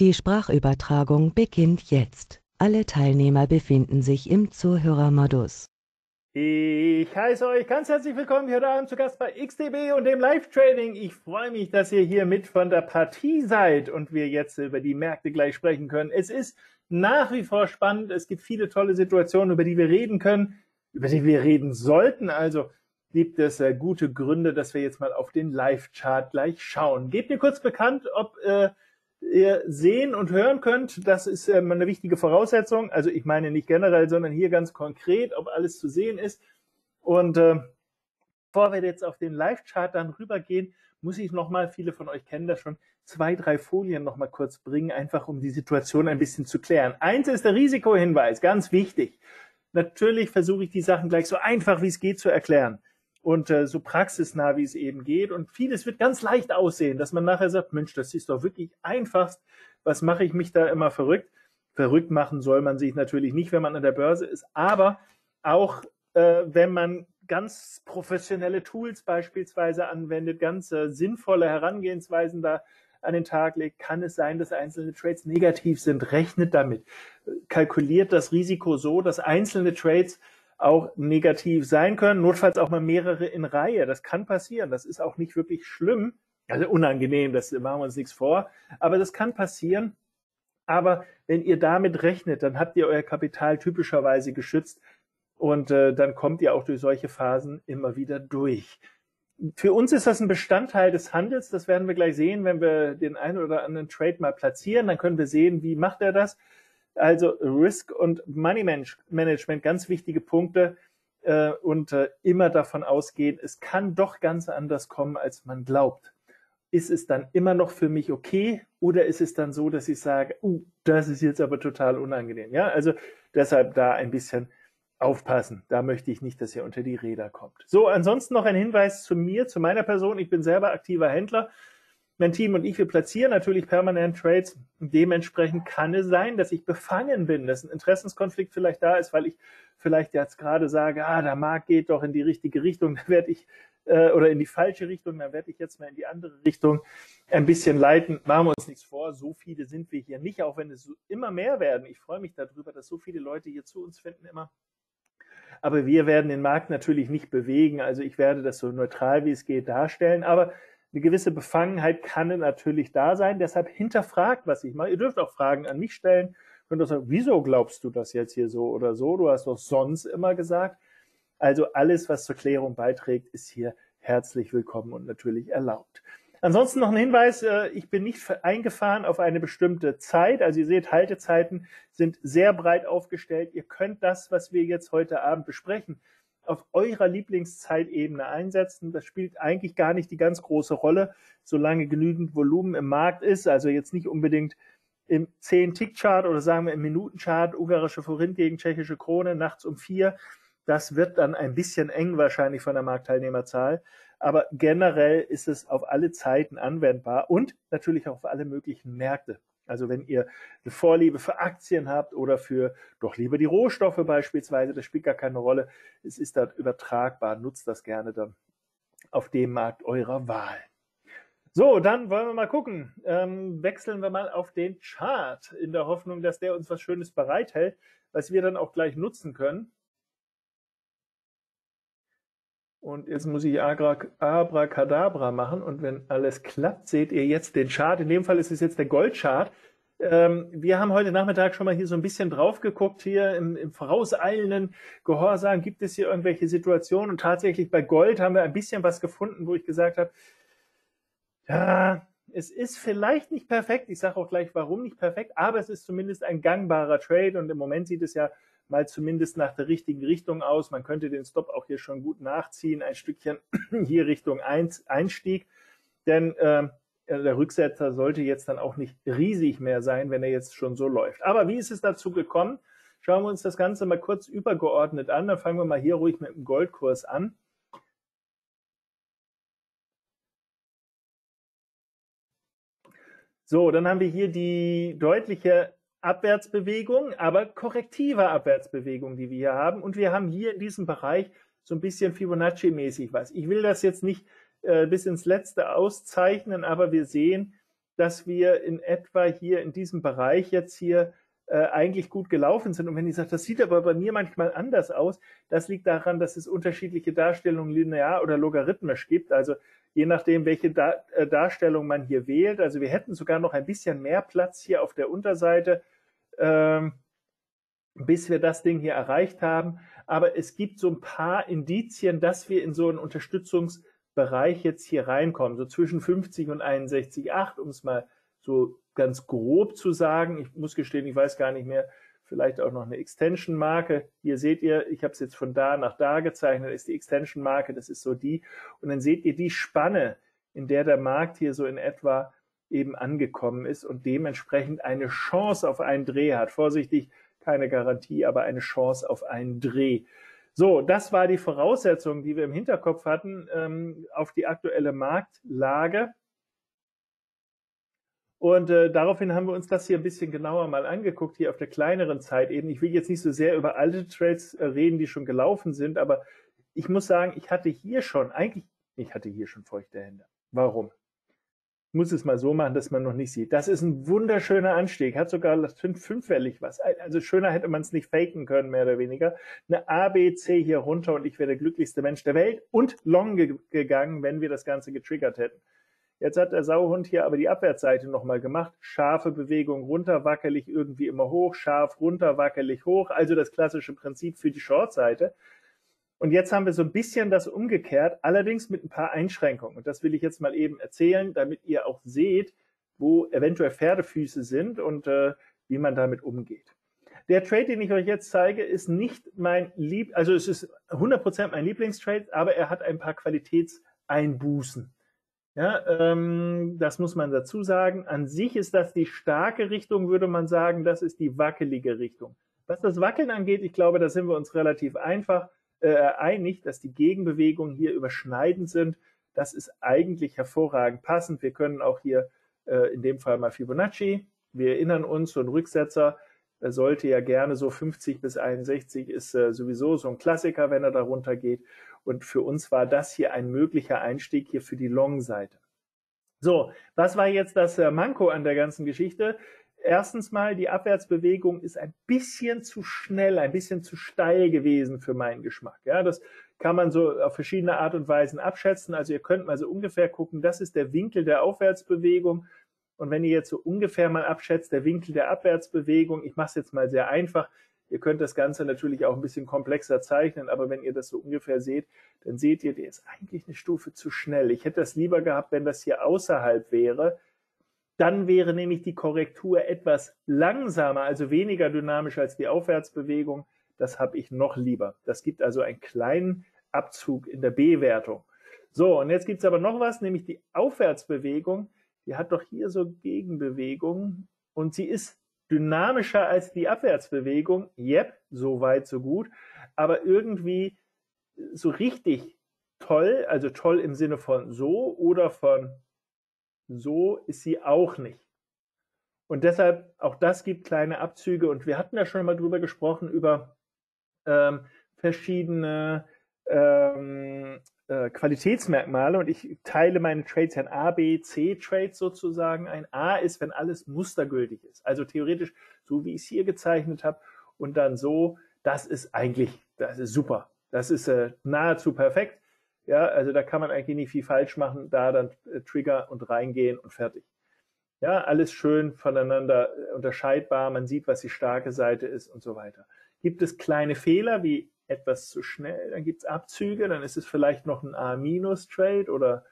Die Sprachübertragung beginnt jetzt. Alle Teilnehmer befinden sich im Zuhörermodus. Ich heiße euch ganz herzlich willkommen hier heute Abend zu Gast bei XTB und dem Live-Trading. Ich freue mich, dass ihr hier mit von der Partie seid und wir jetzt über die Märkte gleich sprechen können. Es ist nach wie vor spannend. Es gibt viele tolle Situationen, über die wir reden können, über die wir reden sollten. Also gibt es gute Gründe, dass wir jetzt mal auf den Live-Chart gleich schauen. Gebt mir kurz bekannt, ob ihr sehen und hören könnt. Das ist eine wichtige Voraussetzung. Also ich meine nicht generell, sondern hier ganz konkret, ob alles zu sehen ist. Und bevor wir jetzt auf den Live-Chart dann rübergehen, muss ich nochmal, viele von euch kennen das schon, 2, 3 Folien nochmal kurz bringen, einfach um die Situation ein bisschen zu klären. Eins ist der Risikohinweis, ganz wichtig. Natürlich versuche ich die Sachen gleich so einfach, wie es geht, zu erklären. Und so praxisnah, wie es eben geht. Und vieles wird ganz leicht aussehen, dass man nachher sagt, Mensch, das ist doch wirklich einfach. Was mache ich mich da immer verrückt? Verrückt machen soll man sich natürlich nicht, wenn man an der Börse ist. Aber auch wenn man ganz professionelle Tools beispielsweise anwendet, ganz sinnvolle Herangehensweisen da an den Tag legt, kann es sein, dass einzelne Trades negativ sind. Rechnet damit. Kalkuliert das Risiko so, dass einzelne Trades auch negativ sein können, notfalls auch mal mehrere in Reihe. Das kann passieren, das ist auch nicht wirklich schlimm, also unangenehm, das machen wir uns nichts vor, aber das kann passieren. Aber wenn ihr damit rechnet, dann habt ihr euer Kapital typischerweise geschützt und dann kommt ihr auch durch solche Phasen immer wieder durch. Für uns ist das ein Bestandteil des Handels, das werden wir gleich sehen, wenn wir den einen oder anderen Trade mal platzieren, dann können wir sehen, wie macht er das. Also Risk und Money Management, ganz wichtige Punkte und immer davon ausgehen, es kann doch ganz anders kommen, als man glaubt. Ist es dann immer noch für mich okay oder ist es dann so, dass ich sage, das ist jetzt aber total unangenehm. Ja, also deshalb da ein bisschen aufpassen. Da möchte ich nicht, dass ihr unter die Räder kommt. So, ansonsten noch ein Hinweis zu mir, zu meiner Person. Ich bin selber aktiver Händler. Mein Team und ich, wir platzieren natürlich permanent Trades. Dementsprechend kann es sein, dass ich befangen bin, dass ein Interessenskonflikt vielleicht da ist, weil ich vielleicht jetzt gerade sage, der Markt geht doch in die richtige Richtung, dann werde ich, oder in die falsche Richtung, dann werde ich jetzt mal in die andere Richtung ein bisschen leiten. Machen wir uns nichts vor, so viele sind wir hier nicht, auch wenn es immer mehr werden. Ich freue mich darüber, dass so viele Leute hier zu uns finden immer. Aber wir werden den Markt natürlich nicht bewegen, also ich werde das so neutral, wie es geht, darstellen, aber eine gewisse Befangenheit kann natürlich da sein. Deshalb hinterfragt, was ich mache. Ihr dürft auch Fragen an mich stellen. Ihr könnt auch sagen, wieso glaubst du das jetzt hier so oder so? Du hast doch sonst immer gesagt. Also alles, was zur Klärung beiträgt, ist hier herzlich willkommen und natürlich erlaubt. Ansonsten noch ein Hinweis. Ich bin nicht eingefahren auf eine bestimmte Zeit. Also ihr seht, Haltezeiten sind sehr breit aufgestellt. Ihr könnt das, was wir jetzt heute Abend besprechen, auf eurer Lieblingszeitebene einsetzen. Das spielt eigentlich gar nicht die ganz große Rolle, solange genügend Volumen im Markt ist. Also jetzt nicht unbedingt im 10-Tick-Chart oder sagen wir im Minutenchart, ungarische Forint gegen tschechische Krone, nachts um 4. Das wird dann ein bisschen eng wahrscheinlich von der Marktteilnehmerzahl. Aber generell ist es auf alle Zeiten anwendbar und natürlich auch auf alle möglichen Märkte. Also wenn ihr eine Vorliebe für Aktien habt oder für doch lieber die Rohstoffe beispielsweise, das spielt gar keine Rolle. Es ist dann übertragbar, nutzt das gerne dann auf dem Markt eurer Wahl. So, dann wollen wir mal gucken. Wechseln wir mal auf den Chart in der Hoffnung, dass der uns was Schönes bereithält, was wir dann auch gleich nutzen können. Und jetzt muss ich Abracadabra machen und wenn alles klappt, seht ihr jetzt den Chart. In dem Fall ist es jetzt der Goldchart. Wir haben heute Nachmittag schon mal hier so ein bisschen drauf geguckt, hier im vorauseilenden Gehorsam. Gibt es hier irgendwelche Situationen? Und tatsächlich bei Gold haben wir ein bisschen was gefunden, wo ich gesagt habe, ja, es ist vielleicht nicht perfekt. Ich sage auch gleich, warum nicht perfekt, aber es ist zumindest ein gangbarer Trade und im Moment sieht es ja mal zumindest nach der richtigen Richtung aus. Man könnte den Stop auch hier schon gut nachziehen, ein Stückchen hier Richtung Einstieg, denn der Rücksetzer sollte jetzt dann auch nicht riesig mehr sein, wenn er jetzt schon so läuft. Aber wie ist es dazu gekommen? Schauen wir uns das Ganze mal kurz übergeordnet an, dann fangen wir mal hier ruhig mit dem Goldkurs an. So, dann haben wir hier die deutliche Abwärtsbewegung, aber korrektive Abwärtsbewegung, die wir hier haben. Und wir haben hier in diesem Bereich so ein bisschen Fibonacci-mäßig was. Ich will das jetzt nicht bis ins Letzte auszeichnen, aber wir sehen, dass wir in etwa hier in diesem Bereich jetzt hier eigentlich gut gelaufen sind. Und wenn ich sage, das sieht aber bei mir manchmal anders aus, das liegt daran, dass es unterschiedliche Darstellungen linear oder logarithmisch gibt. Also je nachdem, welche Darstellung man hier wählt. Also wir hätten sogar noch ein bisschen mehr Platz hier auf der Unterseite, bis wir das Ding hier erreicht haben. Aber es gibt so ein paar Indizien, dass wir in so einen Unterstützungsbereich jetzt hier reinkommen. So zwischen 50 und 61,8, um es mal so ganz grob zu sagen. Ich muss gestehen, ich weiß gar nicht mehr, vielleicht auch noch eine Extension-Marke. Hier seht ihr, ich habe es jetzt von da nach da gezeichnet, ist die Extension-Marke, das ist so die. Und dann seht ihr die Spanne, in der der Markt hier so in etwa eben angekommen ist und dementsprechend eine Chance auf einen Dreh hat. Vorsichtig, keine Garantie, aber eine Chance auf einen Dreh. So, das war die Voraussetzung, die wir im Hinterkopf hatten, auf die aktuelle Marktlage. Und daraufhin haben wir uns das hier ein bisschen genauer mal angeguckt, hier auf der kleineren Zeitebene. Ich will jetzt nicht so sehr über alte Trades reden, die schon gelaufen sind, aber ich muss sagen, ich hatte hier schon feuchte Hände. Warum? Ich muss es mal so machen, dass man noch nicht sieht. Das ist ein wunderschöner Anstieg, hat sogar fünffällig was. Also schöner hätte man es nicht faken können, mehr oder weniger. Eine ABC hier runter und ich wäre der glücklichste Mensch der Welt und long gegangen, wenn wir das Ganze getriggert hätten. Jetzt hat der Sauhund hier aber die Abwärtsseite nochmal gemacht. Scharfe Bewegung runter, wackelig irgendwie immer hoch, scharf runter, wackelig hoch. Also das klassische Prinzip für die Shortseite. Und jetzt haben wir so ein bisschen das umgekehrt, allerdings mit ein paar Einschränkungen. Und das will ich jetzt mal eben erzählen, damit ihr auch seht, wo eventuell Pferdefüße sind und wie man damit umgeht. Der Trade, den ich euch jetzt zeige, ist nicht mein also es ist 100% mein Lieblingstrade, aber er hat ein paar Qualitätseinbußen. Ja, das muss man dazu sagen. An sich ist das die starke Richtung, würde man sagen. Das ist die wackelige Richtung. Was das Wackeln angeht, ich glaube, da sind wir uns relativ einig, dass die Gegenbewegungen hier überschneidend sind. Das ist eigentlich hervorragend passend. Wir können auch hier in dem Fall mal Fibonacci. Wir erinnern uns, so ein Rücksetzer sollte ja gerne so 50 bis 61 ist sowieso so ein Klassiker, wenn er da runter geht. Und für uns war das hier ein möglicher Einstieg hier für die Long-Seite. So, was war jetzt das Manko an der ganzen Geschichte? Erstens mal, die Abwärtsbewegung ist ein bisschen zu schnell, ein bisschen zu steil gewesen für meinen Geschmack. Ja, das kann man so auf verschiedene Art und Weisen abschätzen. Also ihr könnt mal so ungefähr gucken, das ist der Winkel der Aufwärtsbewegung. Und wenn ihr jetzt so ungefähr mal abschätzt, der Winkel der Abwärtsbewegung, ich mache es jetzt mal sehr einfach, ihr könnt das Ganze natürlich auch ein bisschen komplexer zeichnen, aber wenn ihr das so ungefähr seht, dann seht ihr, der ist eigentlich eine Stufe zu schnell. Ich hätte das lieber gehabt, wenn das hier außerhalb wäre. Dann wäre nämlich die Korrektur etwas langsamer, also weniger dynamisch als die Aufwärtsbewegung. Das habe ich noch lieber. Das gibt also einen kleinen Abzug in der B-Wertung. So, und jetzt gibt es aber noch was, nämlich die Aufwärtsbewegung. Die hat doch hier so Gegenbewegung und sie ist dynamischer als die Abwärtsbewegung. Yep, so weit, so gut. Aber irgendwie so richtig toll, also toll im Sinne von so oder von so, ist sie auch nicht. Und deshalb, auch das gibt kleine Abzüge. Und wir hatten ja schon mal drüber gesprochen, über verschiedene Qualitätsmerkmale, und ich teile meine Trades in A, B, C Trades sozusagen. Ein A ist, wenn alles mustergültig ist. Also theoretisch, so wie ich es hier gezeichnet habe und dann so, das ist super. Das ist nahezu perfekt. Ja, also da kann man eigentlich nicht viel falsch machen, da dann Trigger und reingehen und fertig. Ja, alles schön voneinander unterscheidbar. Man sieht, was die starke Seite ist und so weiter. Gibt es kleine Fehler wie etwas zu schnell, dann gibt es Abzüge, dann ist es vielleicht noch ein A-Trade oder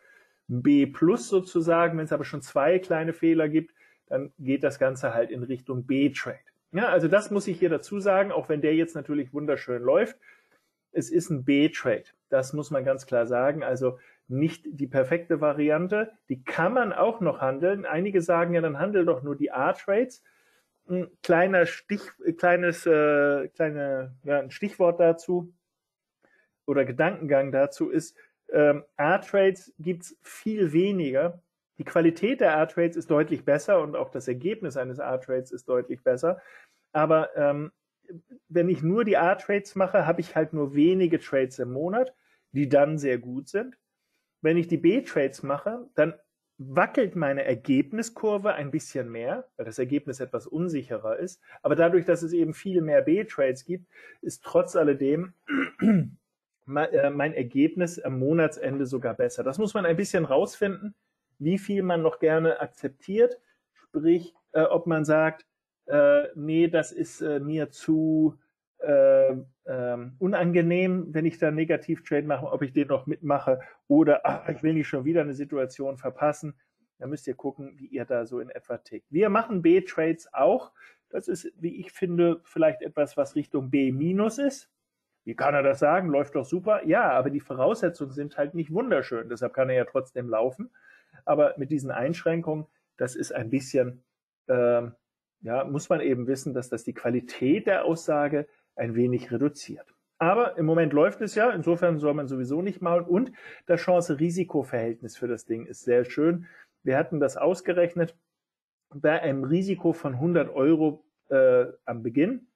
ein B+ sozusagen. Wenn es aber schon zwei kleine Fehler gibt, dann geht das Ganze halt in Richtung B-Trade. Ja, also das muss ich hier dazu sagen, auch wenn der jetzt natürlich wunderschön läuft. Es ist ein B-Trade, das muss man ganz klar sagen, also nicht die perfekte Variante. Die kann man auch noch handeln. Einige sagen ja, dann handel doch nur die A-Trades. Ein ein Stichwort dazu oder Gedankengang dazu ist, A-Trades gibt es viel weniger. Die Qualität der A-Trades ist deutlich besser und auch das Ergebnis eines A-Trades ist deutlich besser. Aber wenn ich nur die A-Trades mache, habe ich halt nur wenige Trades im Monat, die dann sehr gut sind. Wenn ich die B-Trades mache, dann wackelt meine Ergebniskurve ein bisschen mehr, weil das Ergebnis etwas unsicherer ist. Aber dadurch, dass es eben viel mehr B-Trades gibt, ist trotz alledem mein Ergebnis am Monatsende sogar besser. Das muss man ein bisschen rausfinden, wie viel man noch gerne akzeptiert. Sprich, ob man sagt, nee, das ist mir zu unangenehm, wenn ich da Negativ-Trade mache, ob ich den noch mitmache oder ach, ich will nicht schon wieder eine Situation verpassen. Da müsst ihr gucken, wie ihr da so in etwa tickt. Wir machen B-Trades auch. Das ist, wie ich finde, vielleicht etwas, was Richtung B- ist. Wie kann er das sagen? Läuft doch super. Ja, aber die Voraussetzungen sind halt nicht wunderschön. Deshalb kann er ja trotzdem laufen. Aber mit diesen Einschränkungen, das ist ein bisschen, ja, muss man eben wissen, dass das die Qualität der Aussage ein wenig reduziert. Aber im Moment läuft es ja, insofern soll man sowieso nicht maulen. Und das Chance-Risiko-Verhältnis für das Ding ist sehr schön. Wir hatten das ausgerechnet, bei einem Risiko von 100 € am Beginn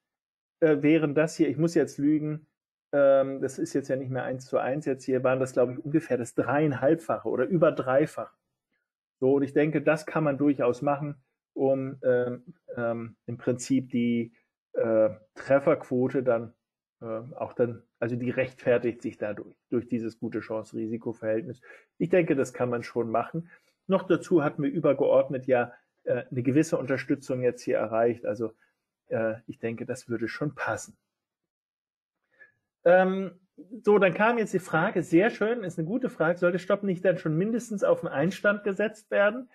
wären das hier, ich muss jetzt lügen, das ist jetzt ja nicht mehr 1:1, jetzt hier waren das, glaube ich, ungefähr das 3,5-fache oder über 3-fache. So, und ich denke, das kann man durchaus machen, um im Prinzip die Trefferquote dann auch dann, also die rechtfertigt sich dadurch, durch dieses gute Chance-Risiko-Verhältnis. Ich denke, das kann man schon machen. Noch dazu hatten wir übergeordnet ja eine gewisse Unterstützung jetzt hier erreicht, also ich denke, das würde schon passen. So, dann kam jetzt die Frage, sehr schön, ist eine gute Frage, sollte Stopp nicht dann schon mindestens auf den Einstand gesetzt werden?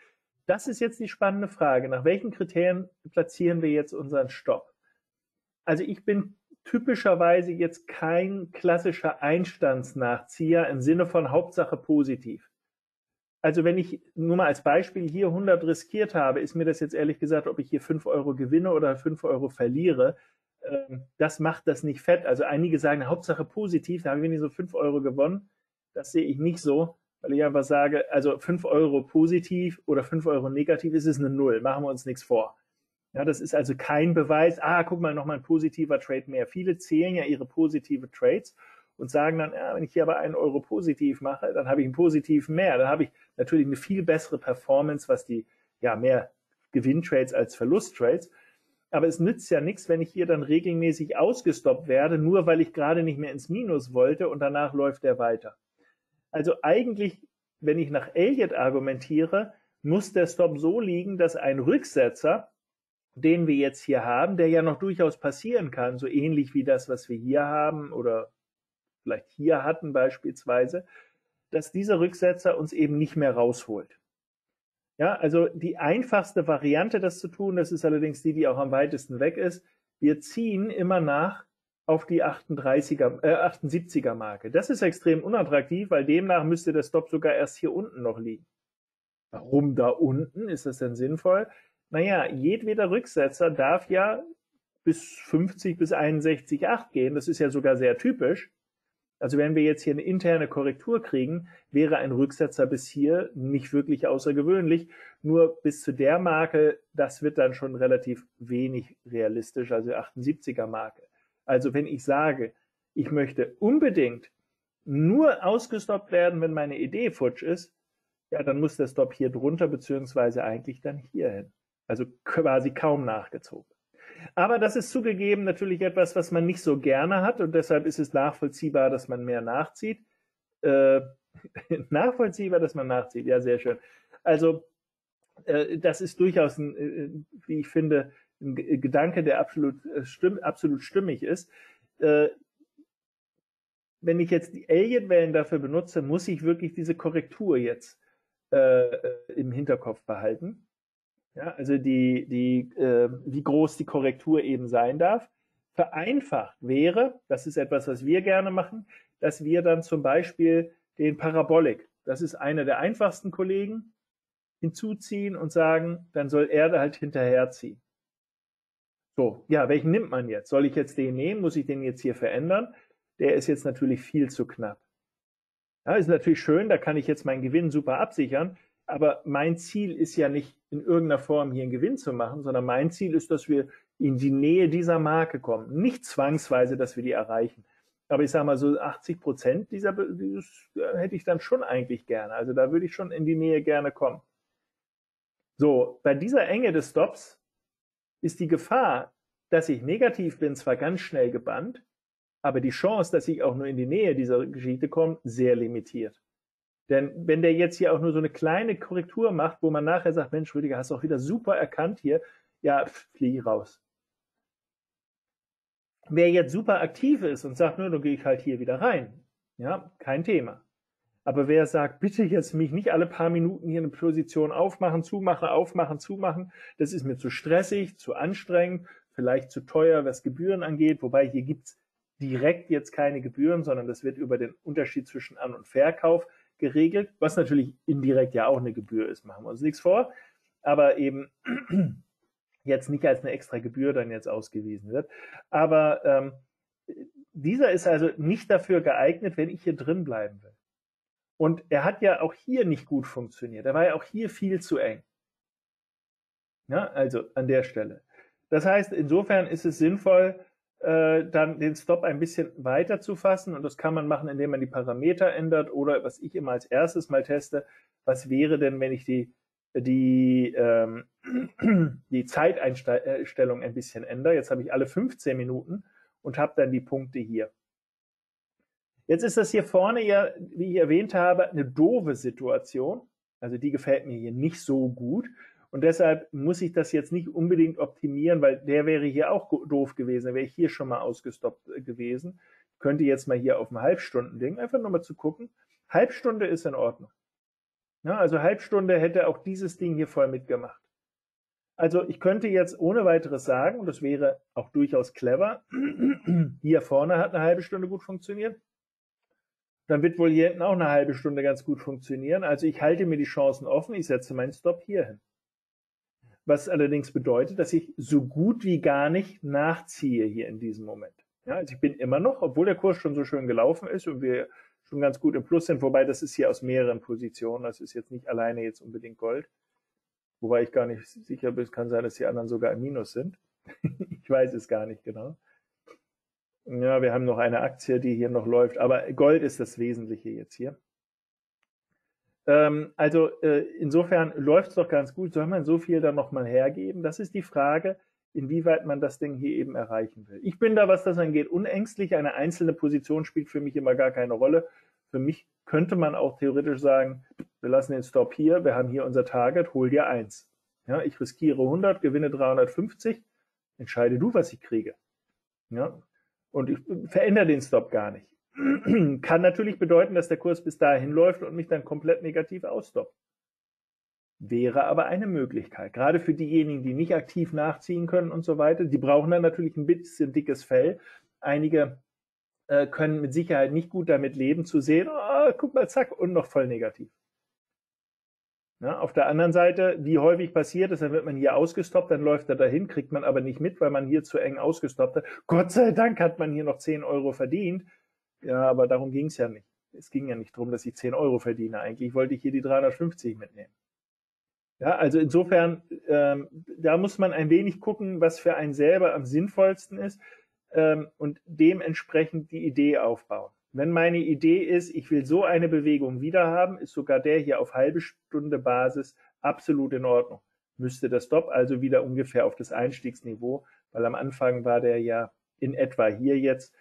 Das ist jetzt die spannende Frage, nach welchen Kriterien platzieren wir jetzt unseren Stopp? Also ich bin typischerweise jetzt kein klassischer Einstandsnachzieher im Sinne von Hauptsache positiv. Also wenn ich nur mal als Beispiel hier 100 riskiert habe, ist mir das jetzt ehrlich gesagt, ob ich hier 5 € gewinne oder 5 € verliere, das macht das nicht fett. Also einige sagen, Hauptsache positiv, da habe ich wenigstens so 5 € gewonnen. Das sehe ich nicht so, weil ich einfach sage, also 5 € positiv oder 5 € negativ, ist es eine Null, machen wir uns nichts vor. Ja, das ist also kein Beweis, ah, guck mal, nochmal ein positiver Trade mehr. Viele zählen ja ihre positive Trades und sagen dann, ja, wenn ich hier aber 1 € positiv mache, dann habe ich einen positiven mehr. Dann habe ich natürlich eine viel bessere Performance, was die, ja, mehr Gewinntrades als Verlusttrades. Aber es nützt ja nichts, wenn ich hier dann regelmäßig ausgestoppt werde, nur weil ich gerade nicht mehr ins Minus wollte und danach läuft der weiter. Also eigentlich, wenn ich nach Elliott argumentiere, muss der Stop so liegen, dass ein Rücksetzer, den wir jetzt hier haben, der ja noch durchaus passieren kann, so ähnlich wie das, was wir hier haben oder vielleicht hier hatten beispielsweise, dass dieser Rücksetzer uns eben nicht mehr rausholt. Ja, also die einfachste Variante, das zu tun, das ist allerdings die, die auch am weitesten weg ist. Wir ziehen immer nach auf die 78er-Marke. Das ist extrem unattraktiv, weil demnach müsste der Stop sogar erst hier unten noch liegen. Warum da unten? Ist das denn sinnvoll? Naja, jedweder Rücksetzer darf ja bis 50 bis 61,8 gehen. Das ist ja sogar sehr typisch. Also wenn wir jetzt hier eine interne Korrektur kriegen, wäre ein Rücksetzer bis hier nicht wirklich außergewöhnlich. Nur bis zu der Marke, das wird dann schon relativ wenig realistisch, also 78er Marke. Also wenn ich sage, ich möchte unbedingt nur ausgestoppt werden, wenn meine Idee futsch ist, ja, dann muss der Stop hier drunter, beziehungsweise eigentlich dann hier hin. Also quasi kaum nachgezogen. Aber das ist zugegeben natürlich etwas, was man nicht so gerne hat und deshalb ist es nachvollziehbar, dass man mehr nachzieht. Nachvollziehbar, dass man nachzieht, ja, sehr schön. Also das ist durchaus, wie ich finde, ein Gedanke, der absolut stimmig ist. Wenn ich jetzt die Elliott-Wellen dafür benutze, muss ich wirklich diese Korrektur jetzt im Hinterkopf behalten. Ja, also wie groß die Korrektur eben sein darf. Vereinfacht wäre, das ist etwas, was wir gerne machen, dass wir dann zum Beispiel den Parabolic, das ist einer der einfachsten Kollegen, hinzuziehen und sagen, dann soll er da halt hinterherziehen. So, ja, welchen nimmt man jetzt? Soll ich jetzt den nehmen? Muss ich den jetzt hier verändern? Der ist jetzt natürlich viel zu knapp. Ja, ist natürlich schön, da kann ich jetzt meinen Gewinn super absichern, aber mein Ziel ist ja nicht, in irgendeiner Form hier einen Gewinn zu machen, sondern mein Ziel ist, dass wir in die Nähe dieser Marke kommen. Nicht zwangsweise, dass wir die erreichen. Aber ich sage mal so 80% dieses hätte ich dann schon eigentlich gerne. Also da würde ich schon in die Nähe gerne kommen. So, bei dieser Enge des Stops ist die Gefahr, dass ich negativ bin, zwar ganz schnell gebannt, aber die Chance, dass ich auch nur in die Nähe dieser Geschichte komme, sehr limitiert. Denn wenn der jetzt hier auch nur so eine kleine Korrektur macht, wo man nachher sagt, Mensch, Rüdiger, hast du auch wieder super erkannt hier, ja, fliege ich raus. Wer jetzt super aktiv ist und sagt, nur, dann gehe ich halt hier wieder rein, ja, kein Thema. Aber wer sagt, bitte jetzt mich nicht alle paar Minuten hier eine Position aufmachen, zumachen, das ist mir zu stressig, zu anstrengend, vielleicht zu teuer, was Gebühren angeht, wobei hier gibt es direkt jetzt keine Gebühren, sondern das wird über den Unterschied zwischen An- und Verkauf geregelt, was natürlich indirekt ja auch eine Gebühr ist, machen wir uns nichts vor, aber eben jetzt nicht als eine extra Gebühr dann jetzt ausgewiesen wird. Aber dieser ist also nicht dafür geeignet, wenn ich hier drin bleiben will. Und er hat ja auch hier nicht gut funktioniert. Er war ja auch hier viel zu eng. Ja, also an der Stelle. Das heißt, insofern ist es sinnvoll, dann den Stop ein bisschen weiter zu fassen. Und das kann man machen, indem man die Parameter ändert oder was ich immer als erstes mal teste, was wäre denn, wenn ich die Zeiteinstellung ein bisschen ändere. Jetzt habe ich alle 15 Minuten und habe dann die Punkte hier. Jetzt ist das hier vorne ja, wie ich erwähnt habe, eine doofe Situation. Also die gefällt mir hier nicht so gut. Und deshalb muss ich das jetzt nicht unbedingt optimieren, weil der wäre hier auch doof gewesen. Da wäre ich hier schon mal ausgestoppt gewesen. Ich könnte jetzt mal hier auf ein Halbstundending, einfach nur mal zu gucken. Halbstunde ist in Ordnung. Ja, also Halbstunde hätte auch dieses Ding hier voll mitgemacht. Also ich könnte jetzt ohne weiteres sagen, und das wäre auch durchaus clever, hier vorne hat eine halbe Stunde gut funktioniert. Dann wird wohl hier hinten auch eine halbe Stunde ganz gut funktionieren. Also ich halte mir die Chancen offen, ich setze meinen Stop hier hin. Was allerdings bedeutet, dass ich so gut wie gar nicht nachziehe hier in diesem Moment. Ja, also ich bin immer noch, obwohl der Kurs schon so schön gelaufen ist und wir schon ganz gut im Plus sind, wobei das ist hier aus mehreren Positionen, das ist jetzt nicht alleine jetzt unbedingt Gold, wobei ich gar nicht sicher bin, es kann sein, dass die anderen sogar im Minus sind. Ich weiß es gar nicht genau. Ja, wir haben noch eine Aktie, die hier noch läuft, aber Gold ist das Wesentliche jetzt hier. Insofern läuft es doch ganz gut. Soll man so viel dann nochmal hergeben? Das ist die Frage, inwieweit man das Ding hier eben erreichen will. Ich bin da, was das angeht, unängstlich. Eine einzelne Position spielt für mich immer gar keine Rolle. Für mich könnte man auch theoretisch sagen, wir lassen den Stop hier, wir haben hier unser Target, hol dir 1. Ja, ich riskiere 100, gewinne 350, entscheide du, was ich kriege. Ja. Und ich verändere den Stop gar nicht. Kann natürlich bedeuten, dass der Kurs bis dahin läuft und mich dann komplett negativ ausstoppt. Wäre aber eine Möglichkeit. Gerade für diejenigen, die nicht aktiv nachziehen können und so weiter, die brauchen dann natürlich ein bisschen dickes Fell. Einige können mit Sicherheit nicht gut damit leben, zu sehen, oh, guck mal, zack, und noch voll negativ. Ja, auf der anderen Seite, wie häufig passiert ist, dann wird man hier ausgestoppt, dann läuft er dahin, kriegt man aber nicht mit, weil man hier zu eng ausgestoppt hat. Gott sei Dank hat man hier noch 10 Euro verdient. Ja, aber darum ging es ja nicht. Es ging ja nicht darum, dass ich 10 Euro verdiene. Eigentlich wollte ich hier die 350 mitnehmen. Ja, also insofern, da muss man ein wenig gucken, was für einen selber am sinnvollsten ist und dementsprechend die Idee aufbauen. Wenn meine Idee ist, ich will so eine Bewegung wieder haben, ist sogar der hier auf halbe Stunde Basis absolut in Ordnung. Müsste der Stop also wieder ungefähr auf das Einstiegsniveau, weil am Anfang war der ja in etwa hier jetzt,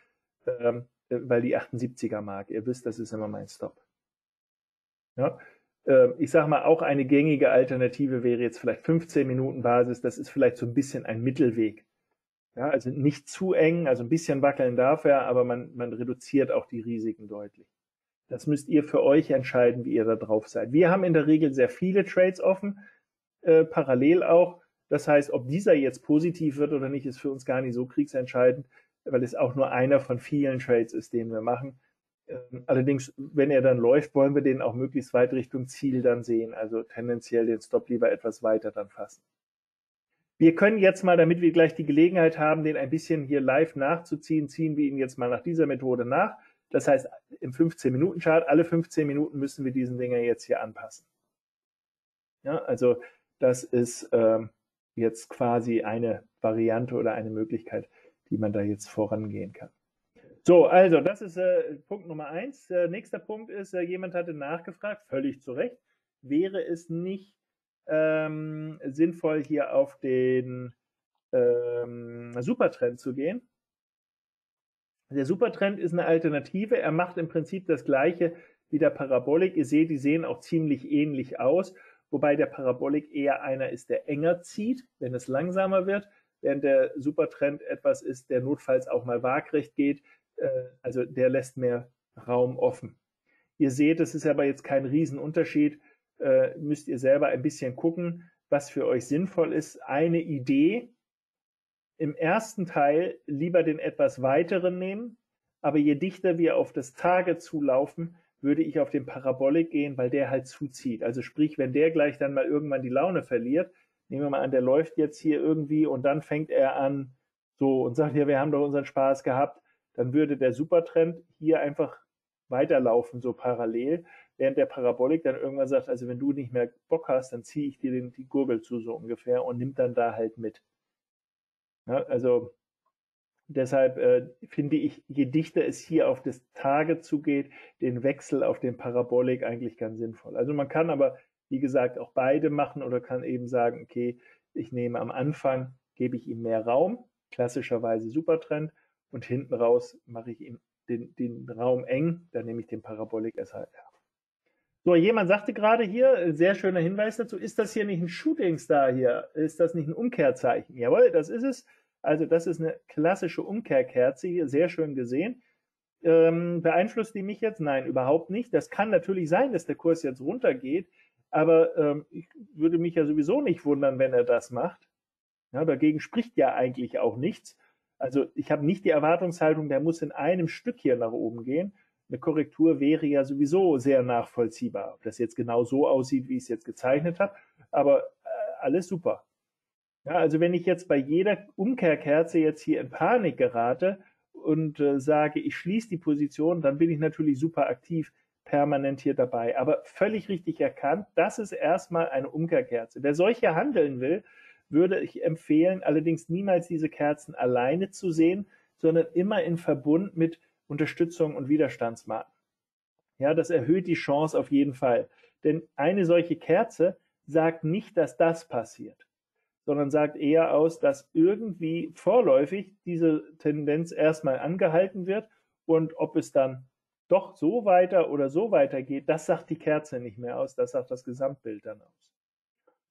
weil die 78er Marke, ihr wisst, das ist immer mein Stop. Ja? Ich sage mal, auch eine gängige Alternative wäre jetzt vielleicht 15 Minuten Basis, das ist vielleicht so ein bisschen ein Mittelweg. Ja, also nicht zu eng, also ein bisschen wackeln darf er, aber man reduziert auch die Risiken deutlich. Das müsst ihr für euch entscheiden, wie ihr da drauf seid. Wir haben in der Regel sehr viele Trades offen, parallel auch. Das heißt, ob dieser jetzt positiv wird oder nicht, ist für uns gar nicht so kriegsentscheidend, weil es auch nur einer von vielen Trades ist, den wir machen. Allerdings, wenn er dann läuft, wollen wir den auch möglichst weit Richtung Ziel dann sehen. Also tendenziell den Stop lieber etwas weiter dann fassen. Wir können jetzt mal, damit wir gleich die Gelegenheit haben, den ein bisschen hier live nachzuziehen, ziehen wir ihn jetzt mal nach dieser Methode nach. Das heißt, im 15-Minuten-Chart, alle 15 Minuten müssen wir diesen Dinger jetzt hier anpassen. Ja, also das ist jetzt quasi eine Variante oder eine Möglichkeit, die man da jetzt vorangehen kann. So, also das ist Punkt Nummer 1. Nächster Punkt ist, jemand hatte nachgefragt, völlig zu Recht, wäre es nicht sinnvoll, hier auf den Supertrend zu gehen. Der Supertrend ist eine Alternative. Er macht im Prinzip das Gleiche wie der Parabolic. Ihr seht, die sehen auch ziemlich ähnlich aus, wobei der Parabolic eher einer ist, der enger zieht, wenn es langsamer wird, während der Supertrend etwas ist, der notfalls auch mal waagrecht geht. Also der lässt mehr Raum offen. Ihr seht, es ist aber jetzt kein Riesenunterschied. Müsst ihr selber ein bisschen gucken, was für euch sinnvoll ist. Eine Idee: im ersten Teil lieber den etwas weiteren nehmen, aber je dichter wir auf das Tage zulaufen, würde ich auf den Parabolic gehen, weil der halt zuzieht. Also sprich, wenn der gleich dann mal irgendwann die Laune verliert, nehmen wir mal an, der läuft jetzt hier irgendwie und dann fängt er an so und sagt, ja, wir haben doch unseren Spaß gehabt, dann würde der Supertrend hier einfach weiterlaufen, so parallel, während der Parabolic dann irgendwann sagt, also wenn du nicht mehr Bock hast, dann ziehe ich dir die Gurgel zu, so ungefähr, und nimmt dann da halt mit. Ja, also deshalb finde ich, je dichter es hier auf das Tage zugeht, den Wechsel auf den Parabolic eigentlich ganz sinnvoll. Also man kann aber, wie gesagt, auch beide machen oder kann eben sagen, okay, ich nehme am Anfang, gebe ich ihm mehr Raum, klassischerweise Supertrend, und hinten raus mache ich ihm den Raum eng, dann nehme ich den Parabolic SAR. So, jemand sagte gerade hier, sehr schöner Hinweis dazu, ist das hier nicht ein Shooting Star hier? Ist das nicht ein Umkehrzeichen? Jawohl, das ist es. Also das ist eine klassische Umkehrkerze hier, sehr schön gesehen. Beeinflusst die mich jetzt? Nein, überhaupt nicht. Das kann natürlich sein, dass der Kurs jetzt runtergeht, aber ich würde mich ja sowieso nicht wundern, wenn er das macht. Ja, dagegen spricht ja eigentlich auch nichts. Also ich habe nicht die Erwartungshaltung, der muss in einem Stück hier nach oben gehen. Eine Korrektur wäre ja sowieso sehr nachvollziehbar, ob das jetzt genau so aussieht, wie ich es jetzt gezeichnet habe, aber alles super. Ja, also wenn ich jetzt bei jeder Umkehrkerze jetzt hier in Panik gerate und sage, ich schließe die Position, dann bin ich natürlich super aktiv, permanent hier dabei. Aber völlig richtig erkannt, das ist erstmal eine Umkehrkerze. Wer solche handeln will, würde ich empfehlen, allerdings niemals diese Kerzen alleine zu sehen, sondern immer in Verbund mit Unterstützung und Widerstandsmarken. Ja, das erhöht die Chance auf jeden Fall. Denn eine solche Kerze sagt nicht, dass das passiert, sondern sagt eher aus, dass irgendwie vorläufig diese Tendenz erstmal angehalten wird, und ob es dann doch so weiter oder so weiter geht, das sagt die Kerze nicht mehr aus, das sagt das Gesamtbild dann aus.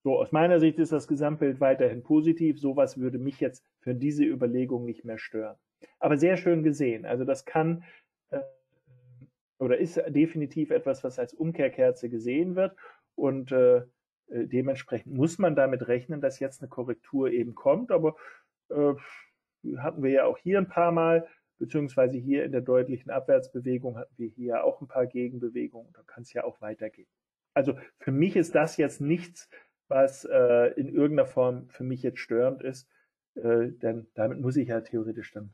So, aus meiner Sicht ist das Gesamtbild weiterhin positiv. Sowas würde mich jetzt für diese Überlegung nicht mehr stören. Aber sehr schön gesehen. Also das kann oder ist definitiv etwas, was als Umkehrkerze gesehen wird. Und dementsprechend muss man damit rechnen, dass jetzt eine Korrektur eben kommt. Aber hatten wir ja auch hier ein paar Mal, beziehungsweise hier in der deutlichen Abwärtsbewegung hatten wir hier auch ein paar Gegenbewegungen. Da kann es ja auch weitergehen. Also für mich ist das jetzt nichts, was in irgendeiner Form für mich jetzt störend ist. Denn damit muss ich ja theoretisch dann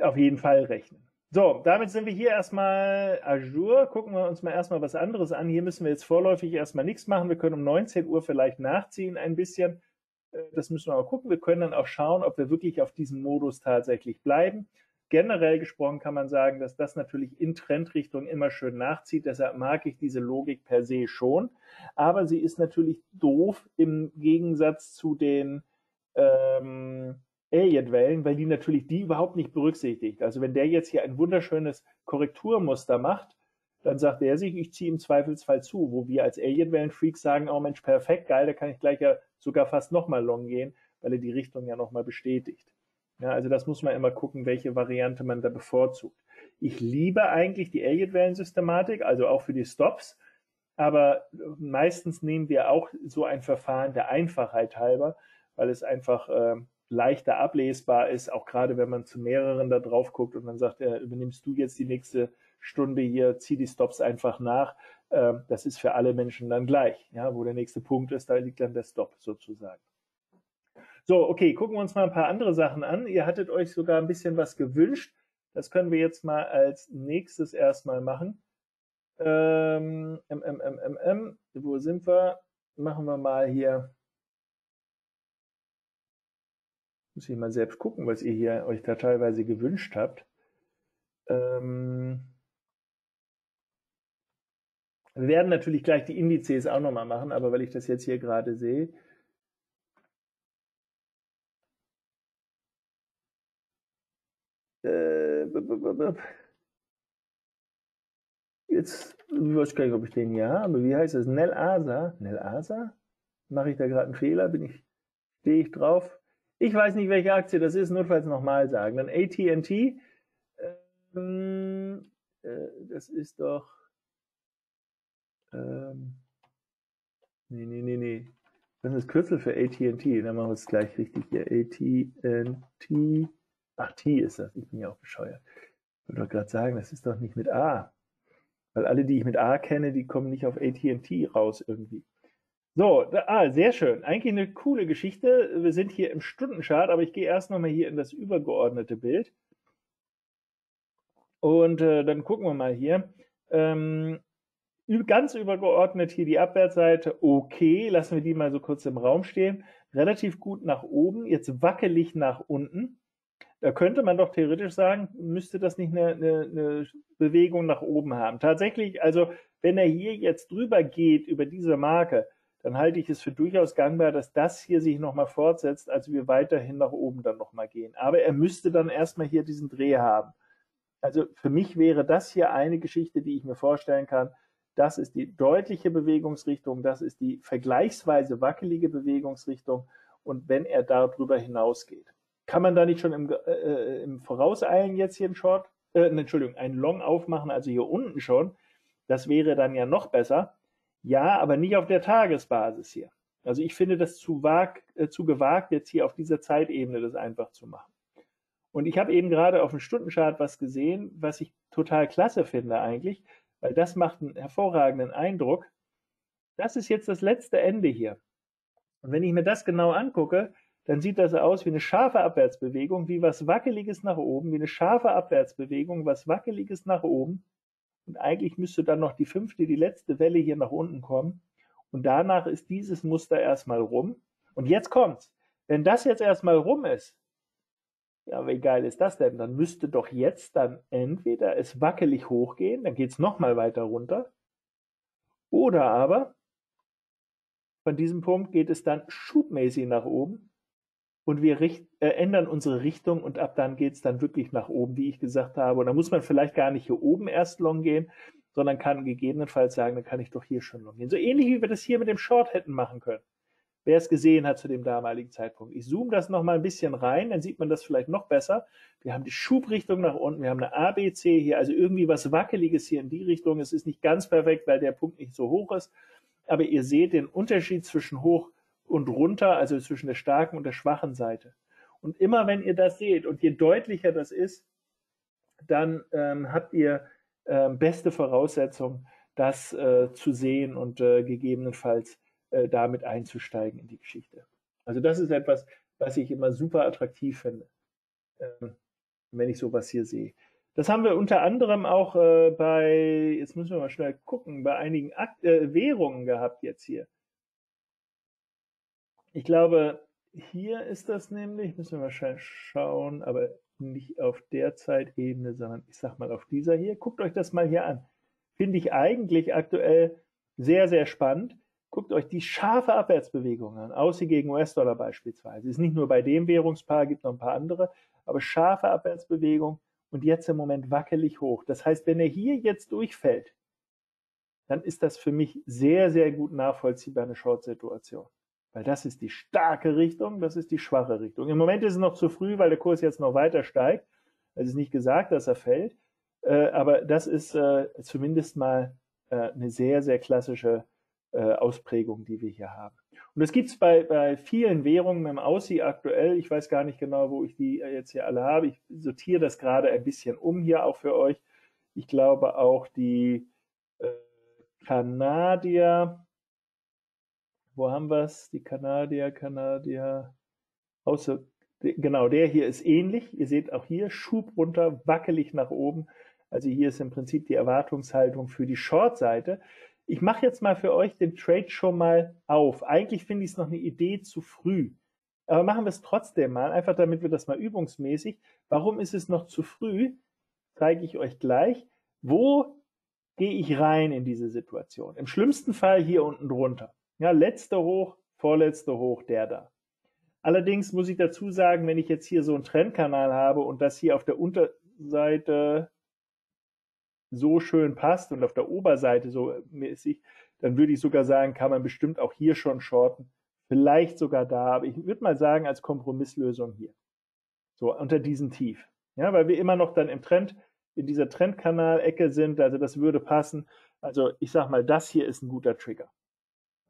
auf jeden Fall rechnen. So, damit sind wir hier erstmal Azure. Gucken wir uns mal erstmal was anderes an. Hier müssen wir jetzt vorläufig erstmal nichts machen. Wir können um 19 Uhr vielleicht nachziehen ein bisschen. Das müssen wir mal gucken. Wir können dann auch schauen, ob wir wirklich auf diesem Modus tatsächlich bleiben. Generell gesprochen kann man sagen, dass das natürlich in Trendrichtung immer schön nachzieht. Deshalb mag ich diese Logik per se schon. Aber sie ist natürlich doof im Gegensatz zu den Elliott-Wellen, weil die natürlich die überhaupt nicht berücksichtigt. Also wenn der jetzt hier ein wunderschönes Korrekturmuster macht, dann sagt er sich, ich ziehe im Zweifelsfall zu. Wo wir als Elliott-Wellen-Freaks sagen, oh Mensch, perfekt, geil, da kann ich gleich ja sogar fast nochmal long gehen, weil er die Richtung ja nochmal bestätigt. Ja, also das muss man immer gucken, welche Variante man da bevorzugt. Ich liebe eigentlich die Elliott-Wellen-Systematik, also auch für die Stops, aber meistens nehmen wir auch so ein Verfahren der Einfachheit halber, weil es einfach leichter ablesbar ist, auch gerade wenn man zu mehreren da drauf guckt und dann sagt, übernimmst du jetzt die nächste Stunde hier, zieh die Stops einfach nach. Das ist für alle Menschen dann gleich. Ja, wo der nächste Punkt ist, da liegt dann der Stop sozusagen. So, okay, gucken wir uns mal ein paar andere Sachen an. Ihr hattet euch sogar ein bisschen was gewünscht. Das können wir jetzt mal als nächstes erstmal machen. Wo sind wir? Machen wir mal hier. Muss ich mal selbst gucken, was ihr hier euch da teilweise gewünscht habt. Wir werden natürlich gleich die Indizes auch nochmal machen, aber weil ich das jetzt hier gerade sehe. Jetzt weiß ich gar nicht, ob ich den hier habe. Wie heißt es? Nelasa? Nelasa? Mache ich da gerade einen Fehler? Stehe ich drauf? Ich weiß nicht, welche Aktie das ist, notfalls nochmal sagen. Dann AT&T. Das ist doch... Nee. Das ist Kürzel für AT&T. Dann machen wir es gleich richtig hier. AT&T. Ach, T ist das. Ich bin ja auch bescheuert. Ich wollte doch gerade sagen, das ist doch nicht mit A. Weil alle, die ich mit A kenne, die kommen nicht auf AT&T raus irgendwie. So, sehr schön. Eigentlich eine coole Geschichte. Wir sind hier im Stundenchart, aber ich gehe erst nochmal hier in das übergeordnete Bild. Und dann gucken wir mal hier. Ganz übergeordnet hier die Abwärtsseite. Okay, lassen wir die mal so kurz im Raum stehen. Relativ gut nach oben, jetzt wackelig nach unten. Da könnte man doch theoretisch sagen, müsste das nicht eine Bewegung nach oben haben. Tatsächlich, also wenn er hier jetzt drüber geht, über diese Marke, dann halte ich es für durchaus gangbar, dass das hier sich nochmal fortsetzt, also wir weiterhin nach oben dann nochmal gehen. Aber er müsste dann erstmal hier diesen Dreh haben. Also für mich wäre das hier eine Geschichte, die ich mir vorstellen kann. Das ist die deutliche Bewegungsrichtung, das ist die vergleichsweise wackelige Bewegungsrichtung. Und wenn er darüber hinausgeht, kann man da nicht schon im Vorauseilen jetzt hier einen einen Long aufmachen, also hier unten schon. Das wäre dann ja noch besser. Ja, aber nicht auf der Tagesbasis hier. Also ich finde das zu gewagt, jetzt hier auf dieser Zeitebene das einfach zu machen. Und ich habe eben gerade auf dem Stundenchart was gesehen, was ich total klasse finde eigentlich, weil das macht einen hervorragenden Eindruck. Das ist jetzt das letzte Ende hier. Und wenn ich mir das genau angucke, dann sieht das aus wie eine scharfe Abwärtsbewegung, wie was Wackeliges nach oben, wie eine scharfe Abwärtsbewegung, was Wackeliges nach oben. Und eigentlich müsste dann noch die fünfte, die letzte Welle hier nach unten kommen. Und danach ist dieses Muster erstmal rum. Und jetzt kommt's. Wenn das jetzt erstmal rum ist, ja, wie geil ist das denn? Dann müsste doch jetzt dann entweder es wackelig hochgehen, dann geht es nochmal weiter runter. Oder aber von diesem Punkt geht es dann schubmäßig nach oben. Und wir ändern unsere Richtung und ab dann geht es dann wirklich nach oben, wie ich gesagt habe. Und da muss man vielleicht gar nicht hier oben erst long gehen, sondern kann gegebenenfalls sagen, dann kann ich doch hier schon long gehen. So ähnlich wie wir das hier mit dem Short hätten machen können. Wer es gesehen hat zu dem damaligen Zeitpunkt. Ich zoome das nochmal ein bisschen rein, dann sieht man das vielleicht noch besser. Wir haben die Schubrichtung nach unten, wir haben eine ABC hier, also irgendwie was Wackeliges hier in die Richtung. Es ist nicht ganz perfekt, weil der Punkt nicht so hoch ist. Aber ihr seht den Unterschied zwischen hoch und runter, also zwischen der starken und der schwachen Seite. Und immer wenn ihr das seht und je deutlicher das ist, dann habt ihr beste Voraussetzungen, das zu sehen und gegebenenfalls damit einzusteigen in die Geschichte. Also das ist etwas, was ich immer super attraktiv finde, wenn ich sowas hier sehe. Das haben wir unter anderem auch bei, jetzt müssen wir mal schnell gucken, bei einigen Währungen gehabt jetzt hier. Ich glaube, hier ist das nämlich, müssen wir mal schnell schauen, aber nicht auf der Zeitebene, sondern ich sag mal auf dieser hier. Guckt euch das mal hier an. Finde ich eigentlich aktuell sehr, sehr spannend. Guckt euch die scharfe Abwärtsbewegung an, außer gegen US-Dollar beispielsweise. Ist nicht nur bei dem Währungspaar, gibt noch ein paar andere, aber scharfe Abwärtsbewegung und jetzt im Moment wackelig hoch. Das heißt, wenn er hier jetzt durchfällt, dann ist das für mich sehr, sehr gut nachvollziehbar eine Short-Situation. Weil das ist die starke Richtung, das ist die schwache Richtung. Im Moment ist es noch zu früh, weil der Kurs jetzt noch weiter steigt. Es ist nicht gesagt, dass er fällt, aber das ist zumindest mal eine sehr, sehr klassische Ausprägung, die wir hier haben. Und das gibt es bei vielen Währungen im Aussie aktuell. Ich weiß gar nicht genau, wo ich die jetzt hier alle habe. Ich sortiere das gerade ein bisschen um hier auch für euch. Ich glaube auch die Kanadier. Wo haben wir es? Die Kanadier. Außer, genau, der hier ist ähnlich. Ihr seht auch hier Schub runter, wackelig nach oben. Also hier ist im Prinzip die Erwartungshaltung für die Short-Seite. Ich mache jetzt mal für euch den Trade schon mal auf. Eigentlich finde ich es noch eine Idee zu früh. Aber machen wir es trotzdem mal, einfach damit wir das mal übungsmäßig. Warum ist es noch zu früh? Zeige ich euch gleich. Wo gehe ich rein in diese Situation. Im schlimmsten Fall hier unten drunter. Ja, letzter Hoch, vorletzter Hoch, der da. Allerdings muss ich dazu sagen, wenn ich jetzt hier so einen Trendkanal habe und das hier auf der Unterseite so schön passt und auf der Oberseite so mäßig, dann würde ich sogar sagen, kann man bestimmt auch hier schon shorten, vielleicht sogar da, aber ich würde mal sagen, als Kompromisslösung hier, so unter diesem Tief, ja, weil wir immer noch dann im Trend, in dieser Trendkanal-Ecke sind, also das würde passen, also ich sag mal, das hier ist ein guter Trigger,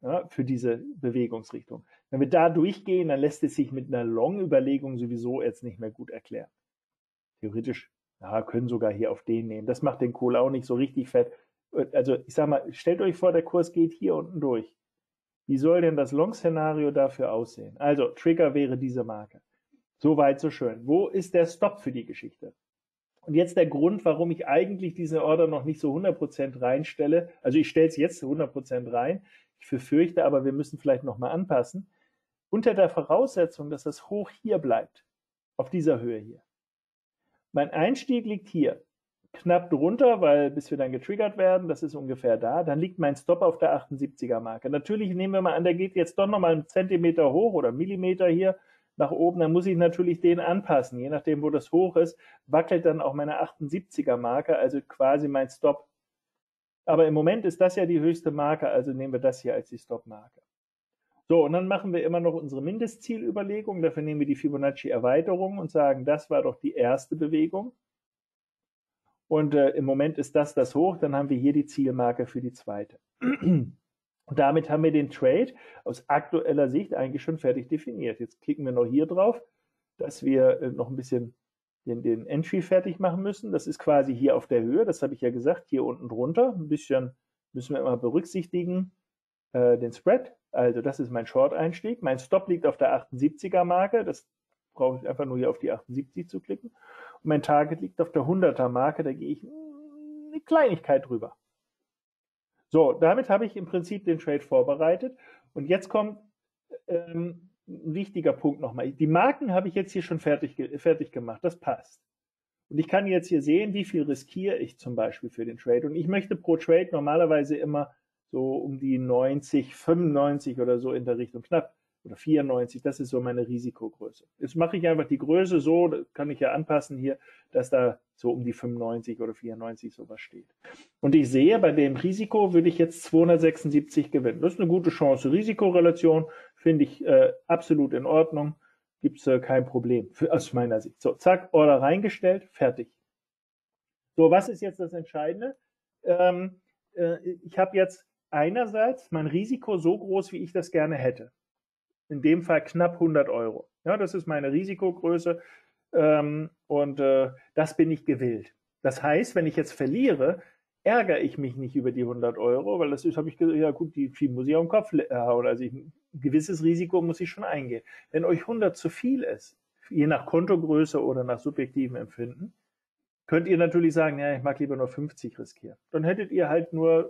ja, für diese Bewegungsrichtung. Wenn wir da durchgehen, dann lässt es sich mit einer Long-Überlegung sowieso jetzt nicht mehr gut erklären. Theoretisch, ja, können sogar hier auf den nehmen, das macht den Kohl auch nicht so richtig fett. Also ich sag mal, stellt euch vor, der Kurs geht hier unten durch. Wie soll denn das Long-Szenario dafür aussehen? Also Trigger wäre diese Marke. So weit, so schön. Wo ist der Stop für die Geschichte? Und jetzt der Grund, warum ich eigentlich diese Order noch nicht so 100% reinstelle. Also ich stelle es jetzt zu 100% rein. Ich befürchte aber, wir müssen vielleicht nochmal anpassen. Unter der Voraussetzung, dass das Hoch hier bleibt, auf dieser Höhe hier. Mein Einstieg liegt hier. Knapp drunter, weil bis wir dann getriggert werden, das ist ungefähr da, dann liegt mein Stop auf der 78er-Marke. Natürlich nehmen wir mal an, der geht jetzt doch nochmal einen Zentimeter hoch oder Millimeter hier nach oben, dann muss ich natürlich den anpassen. Je nachdem, wo das hoch ist, wackelt dann auch meine 78er-Marke, also quasi mein Stop. Aber im Moment ist das ja die höchste Marke, also nehmen wir das hier als die Stop-Marke. So, und dann machen wir immer noch unsere Mindestzielüberlegung, dafür nehmen wir die Fibonacci-Erweiterung und sagen, das war doch die erste Bewegung. Und im Moment ist das das Hoch, dann haben wir hier die Zielmarke für die zweite. Und damit haben wir den Trade aus aktueller Sicht eigentlich schon fertig definiert. Jetzt klicken wir noch hier drauf, dass wir noch ein bisschen den Entry fertig machen müssen. Das ist quasi hier auf der Höhe, das habe ich ja gesagt, hier unten drunter. Ein bisschen müssen wir immer berücksichtigen, den Spread. Also das ist mein Short-Einstieg. Mein Stop liegt auf der 78er-Marke, das brauche ich einfach nur hier auf die 78 zu klicken. Und mein Target liegt auf der 100er-Marke, da gehe ich eine Kleinigkeit drüber. So, damit habe ich im Prinzip den Trade vorbereitet. Und jetzt kommt ein wichtiger Punkt nochmal. Die Marken habe ich jetzt hier schon fertig gemacht, das passt. Und ich kann jetzt hier sehen, wie viel riskiere ich zum Beispiel für den Trade. Und ich möchte pro Trade normalerweise immer so um die 90, 95 oder so in der Richtung knapp. Oder 94, das ist so meine Risikogröße. Jetzt mache ich einfach die Größe so, das kann ich ja anpassen hier, dass da so um die 95 oder 94 sowas steht. Und ich sehe, bei dem Risiko würde ich jetzt 276 gewinnen. Das ist eine gute Chance. Risikorelation finde ich absolut in Ordnung. Gibt es kein Problem aus meiner Sicht. So, zack, Order reingestellt, fertig. So, was ist jetzt das Entscheidende? Ich habe jetzt einerseits mein Risiko so groß, wie ich das gerne hätte. In dem Fall knapp 100 Euro. Ja, das ist meine Risikogröße und das bin ich gewillt. Das heißt, wenn ich jetzt verliere, ärgere ich mich nicht über die 100 Euro, weil das habe ich gesagt, ja gut, die muss ich auf den Kopf hauen. Also ein gewisses Risiko muss ich schon eingehen. Wenn euch 100 zu viel ist, je nach Kontogröße oder nach subjektivem Empfinden, könnt ihr natürlich sagen, ja, ich mag lieber nur 50 riskieren. Dann hättet ihr halt nur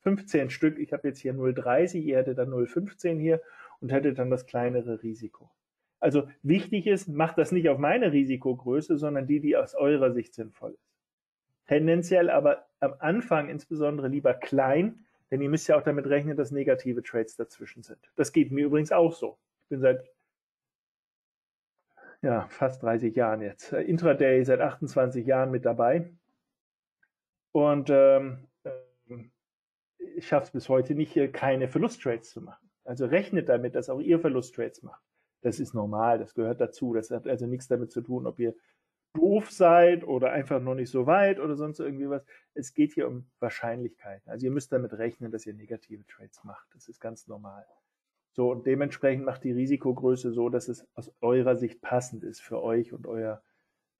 15 Stück. Ich habe jetzt hier 0,30, ihr hättet dann 0,15 hier. Und hätte dann das kleinere Risiko. Also wichtig ist, macht das nicht auf meine Risikogröße, sondern die aus eurer Sicht sinnvoll ist. Tendenziell aber am Anfang insbesondere lieber klein, denn ihr müsst ja auch damit rechnen, dass negative Trades dazwischen sind. Das geht mir übrigens auch so. Ich bin seit ja, fast 30 Jahren jetzt, Intraday seit 28 Jahren mit dabei. Und ich schaffe es bis heute nicht, keine Verlusttrades zu machen. Also rechnet damit, dass auch ihr Verlusttrades macht. Das ist normal, das gehört dazu. Das hat also nichts damit zu tun, ob ihr doof seid oder einfach noch nicht so weit oder sonst irgendwie was. Es geht hier um Wahrscheinlichkeiten. Also ihr müsst damit rechnen, dass ihr negative Trades macht. Das ist ganz normal. So, und dementsprechend macht die Risikogröße so, dass es aus eurer Sicht passend ist für euch und euer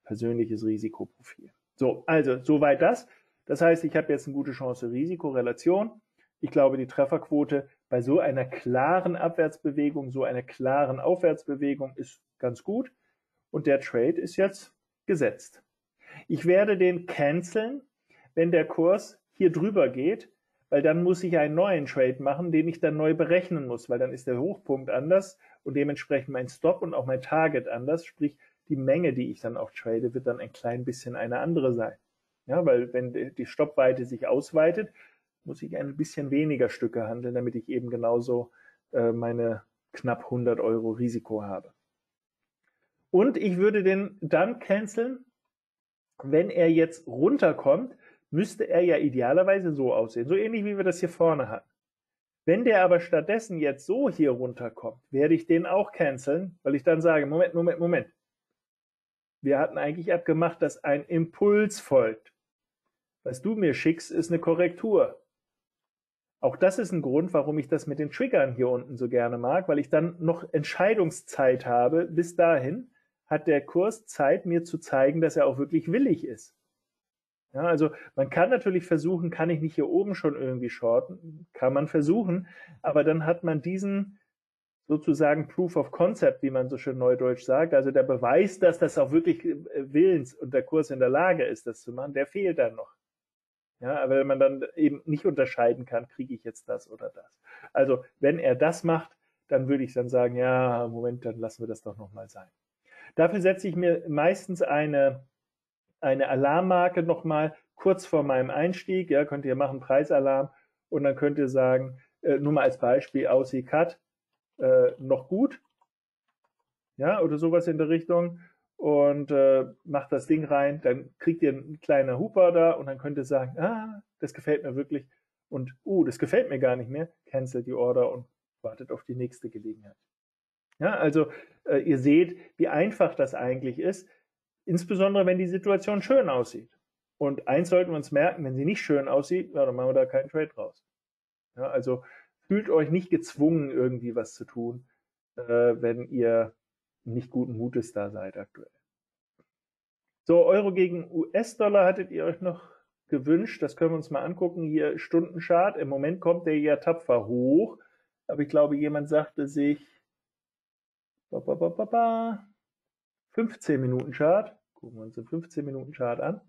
persönliches Risikoprofil. So, also soweit das. Das heißt, ich habe jetzt eine gute Chance Risikorelation. Ich glaube, die Trefferquote bei so einer klaren Abwärtsbewegung, so einer klaren Aufwärtsbewegung ist ganz gut. Und der Trade ist jetzt gesetzt. Ich werde den canceln, wenn der Kurs hier drüber geht, weil dann muss ich einen neuen Trade machen, den ich dann neu berechnen muss, weil dann ist der Hochpunkt anders und dementsprechend mein Stop und auch mein Target anders. Sprich, die Menge, die ich dann auch trade, wird dann ein klein bisschen eine andere sein. Ja, weil wenn die Stoppweite sich ausweitet, muss ich ein bisschen weniger Stücke handeln, damit ich eben genauso meine knapp 100 Euro Risiko habe. Und ich würde den dann canceln, wenn er jetzt runterkommt, müsste er ja idealerweise so aussehen, so ähnlich wie wir das hier vorne hatten. Wenn der aber stattdessen jetzt so hier runterkommt, werde ich den auch canceln, weil ich dann sage, Moment, Moment, Moment. Wir hatten eigentlich abgemacht, dass ein Impuls folgt. Was du mir schickst, ist eine Korrektur. Auch das ist ein Grund, warum ich das mit den Triggern hier unten so gerne mag, weil ich dann noch Entscheidungszeit habe. Bis dahin hat der Kurs Zeit, mir zu zeigen, dass er auch wirklich willig ist. Ja, also man kann natürlich versuchen, kann ich nicht hier oben schon irgendwie shorten? Kann man versuchen, aber dann hat man diesen sozusagen Proof of Concept, wie man so schön neudeutsch sagt, also der Beweis, dass das auch wirklich willens und der Kurs in der Lage ist, das zu machen, der fehlt dann noch. Ja, aber wenn man dann eben nicht unterscheiden kann, kriege ich jetzt das oder das. Also wenn er das macht, dann würde ich dann sagen, ja, Moment, dann lassen wir das doch nochmal sein. Dafür setze ich mir meistens eine Alarmmarke nochmal kurz vor meinem Einstieg, ja, könnt ihr machen, Preisalarm, und dann könnt ihr sagen, nur mal als Beispiel, Aussie Cut, noch gut, ja, oder sowas in der Richtung, und macht das Ding rein, dann kriegt ihr einen kleinen Hooper da und dann könnt ihr sagen, ah, das gefällt mir wirklich und das gefällt mir gar nicht mehr, cancelt die Order und wartet auf die nächste Gelegenheit. Ja, also ihr seht, wie einfach das eigentlich ist, insbesondere wenn die Situation schön aussieht. Und eins sollten wir uns merken, wenn sie nicht schön aussieht, ja, dann machen wir da keinen Trade raus. Ja, also fühlt euch nicht gezwungen, irgendwie was zu tun, wenn ihr nicht guten Mutes da seid aktuell. So, Euro gegen US-Dollar hattet ihr euch noch gewünscht. Das können wir uns mal angucken. Hier Stundenchart. Im Moment kommt der ja tapfer hoch. Aber ich glaube, jemand sagte sich 15-Minuten-Chart. Gucken wir uns den 15-Minuten-Chart an.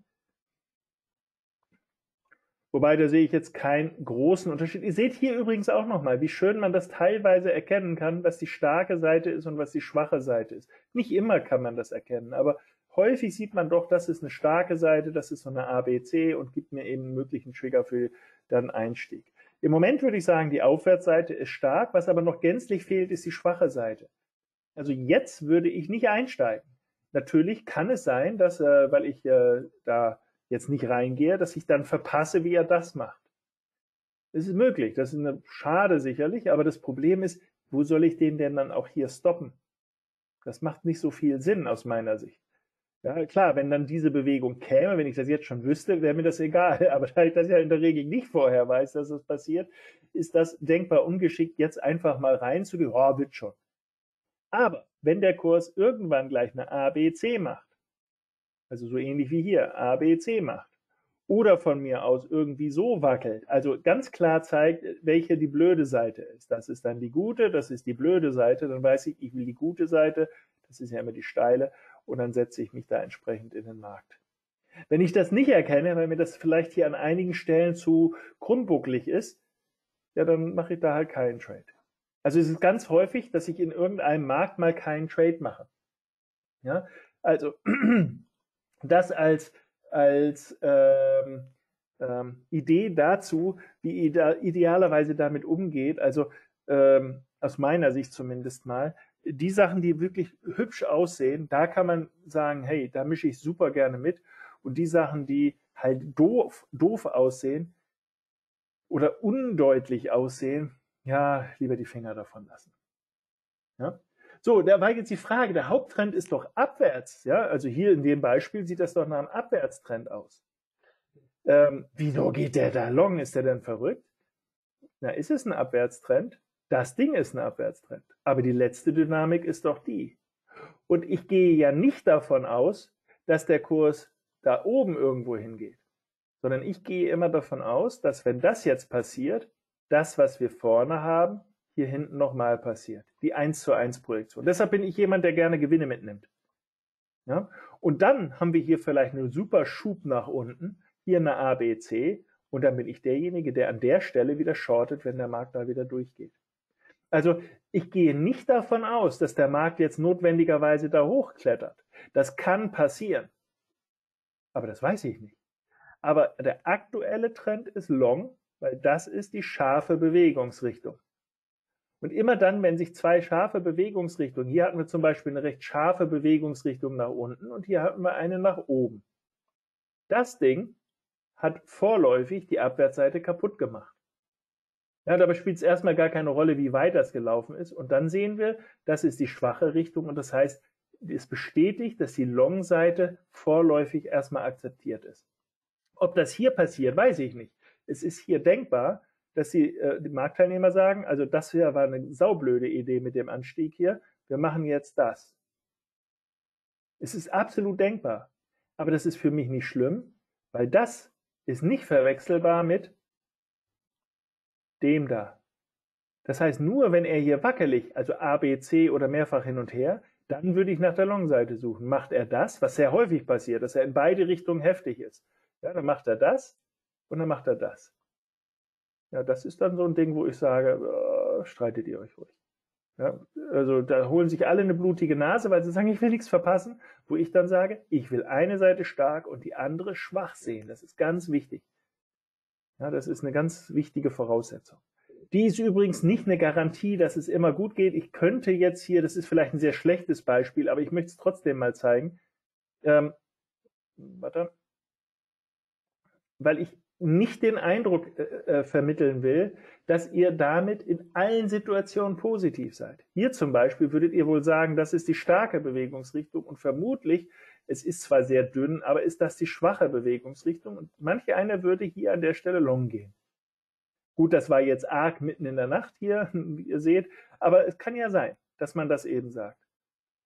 Wobei, da sehe ich jetzt keinen großen Unterschied. Ihr seht hier übrigens auch nochmal, wie schön man das teilweise erkennen kann, was die starke Seite ist und was die schwache Seite ist. Nicht immer kann man das erkennen, aber häufig sieht man doch, das ist eine starke Seite, das ist so eine ABC und gibt mir eben einen möglichen Trigger für dann Einstieg. Im Moment würde ich sagen, die Aufwärtsseite ist stark, was aber noch gänzlich fehlt, ist die schwache Seite. Also jetzt würde ich nicht einsteigen. Natürlich kann es sein, dass, weil ich da jetzt nicht reingehe, dass ich dann verpasse, wie er das macht. Das ist möglich, das ist eine Schade sicherlich, aber das Problem ist, wo soll ich den denn dann auch hier stoppen? Das macht nicht so viel Sinn aus meiner Sicht. Ja, klar, wenn dann diese Bewegung käme, wenn ich das jetzt schon wüsste, wäre mir das egal, aber da ich das ja in der Regel nicht vorher weiß, dass das passiert, ist das denkbar ungeschickt, jetzt einfach mal reinzugehen, oh, wird schon. Aber wenn der Kurs irgendwann gleich eine ABC macht, also so ähnlich wie hier, A, B, C macht. Oder von mir aus irgendwie so wackelt. Also ganz klar zeigt, welche die blöde Seite ist. Das ist dann die gute, das ist die blöde Seite. Dann weiß ich, ich will die gute Seite. Das ist ja immer die steile. Und dann setze ich mich da entsprechend in den Markt. Wenn ich das nicht erkenne, weil mir das vielleicht hier an einigen Stellen zu krummbucklig ist, ja, dann mache ich da halt keinen Trade. Also es ist ganz häufig, dass ich in irgendeinem Markt mal keinen Trade mache. Ja, also... Das als Idee dazu, wie ihr da idealerweise damit umgeht, also aus meiner Sicht zumindest mal, die Sachen, die wirklich hübsch aussehen, da kann man sagen, hey, da mische ich super gerne mit. Und die Sachen, die halt doof aussehen oder undeutlich aussehen, ja, lieber die Finger davon lassen. Ja? So, da war jetzt die Frage, der Haupttrend ist doch abwärts, ja? Also hier in dem Beispiel sieht das doch nach einem Abwärtstrend aus. Wieso geht der da long? Ist der denn verrückt? Na, ist es ein Abwärtstrend? Das Ding ist ein Abwärtstrend. Aber die letzte Dynamik ist doch die. Und ich gehe ja nicht davon aus, dass der Kurs da oben irgendwo hingeht, sondern ich gehe immer davon aus, dass wenn das jetzt passiert, das, was wir vorne haben, hier hinten nochmal passiert. Die 1:1 Projektion. Deshalb bin ich jemand, der gerne Gewinne mitnimmt. Ja? Und dann haben wir hier vielleicht einen super Schub nach unten, hier eine ABC, und dann bin ich derjenige, der an der Stelle wieder shortet, wenn der Markt da wieder durchgeht. Also ich gehe nicht davon aus, dass der Markt jetzt notwendigerweise da hochklettert. Das kann passieren. Aber das weiß ich nicht. Aber der aktuelle Trend ist long, weil das ist die scharfe Bewegungsrichtung. Und immer dann, wenn sich zwei scharfe Bewegungsrichtungen, hier hatten wir zum Beispiel eine recht scharfe Bewegungsrichtung nach unten und hier hatten wir eine nach oben. Das Ding hat vorläufig die Abwärtsseite kaputt gemacht. Ja, dabei spielt es erstmal gar keine Rolle, wie weit das gelaufen ist. Und dann sehen wir, das ist die schwache Richtung und das heißt, es bestätigt, dass die Long-Seite vorläufig erstmal akzeptiert ist. Ob das hier passiert, weiß ich nicht. Es ist hier denkbar, dass die Marktteilnehmer sagen, also das hier war eine saublöde Idee mit dem Anstieg hier, wir machen jetzt das. Es ist absolut denkbar, aber das ist für mich nicht schlimm, weil das ist nicht verwechselbar mit dem da. Das heißt, nur wenn er hier wackelig, also A, B, C oder mehrfach hin und her, dann würde ich nach der Long-Seite suchen. Macht er das, was sehr häufig passiert, dass er in beide Richtungen heftig ist, ja, dann macht er das und dann macht er das. Ja, das ist dann so ein Ding, wo ich sage, streitet ihr euch ruhig. Ja, also da holen sich alle eine blutige Nase, weil sie sagen, ich will nichts verpassen, wo ich dann sage, ich will eine Seite stark und die andere schwach sehen. Das ist ganz wichtig. Ja, das ist eine ganz wichtige Voraussetzung. Die ist übrigens nicht eine Garantie, dass es immer gut geht. Ich könnte jetzt hier, das ist vielleicht ein sehr schlechtes Beispiel, aber ich möchte es trotzdem mal zeigen. Warte. Weil ich nicht den Eindruck vermitteln will, dass ihr damit in allen Situationen positiv seid. Hier zum Beispiel würdet ihr wohl sagen, das ist die starke Bewegungsrichtung und vermutlich, es ist zwar sehr dünn, aber ist das die schwache Bewegungsrichtung und manch einer würde hier an der Stelle long gehen. Gut, das war jetzt arg mitten in der Nacht hier, wie ihr seht, aber es kann ja sein, dass man das eben sagt.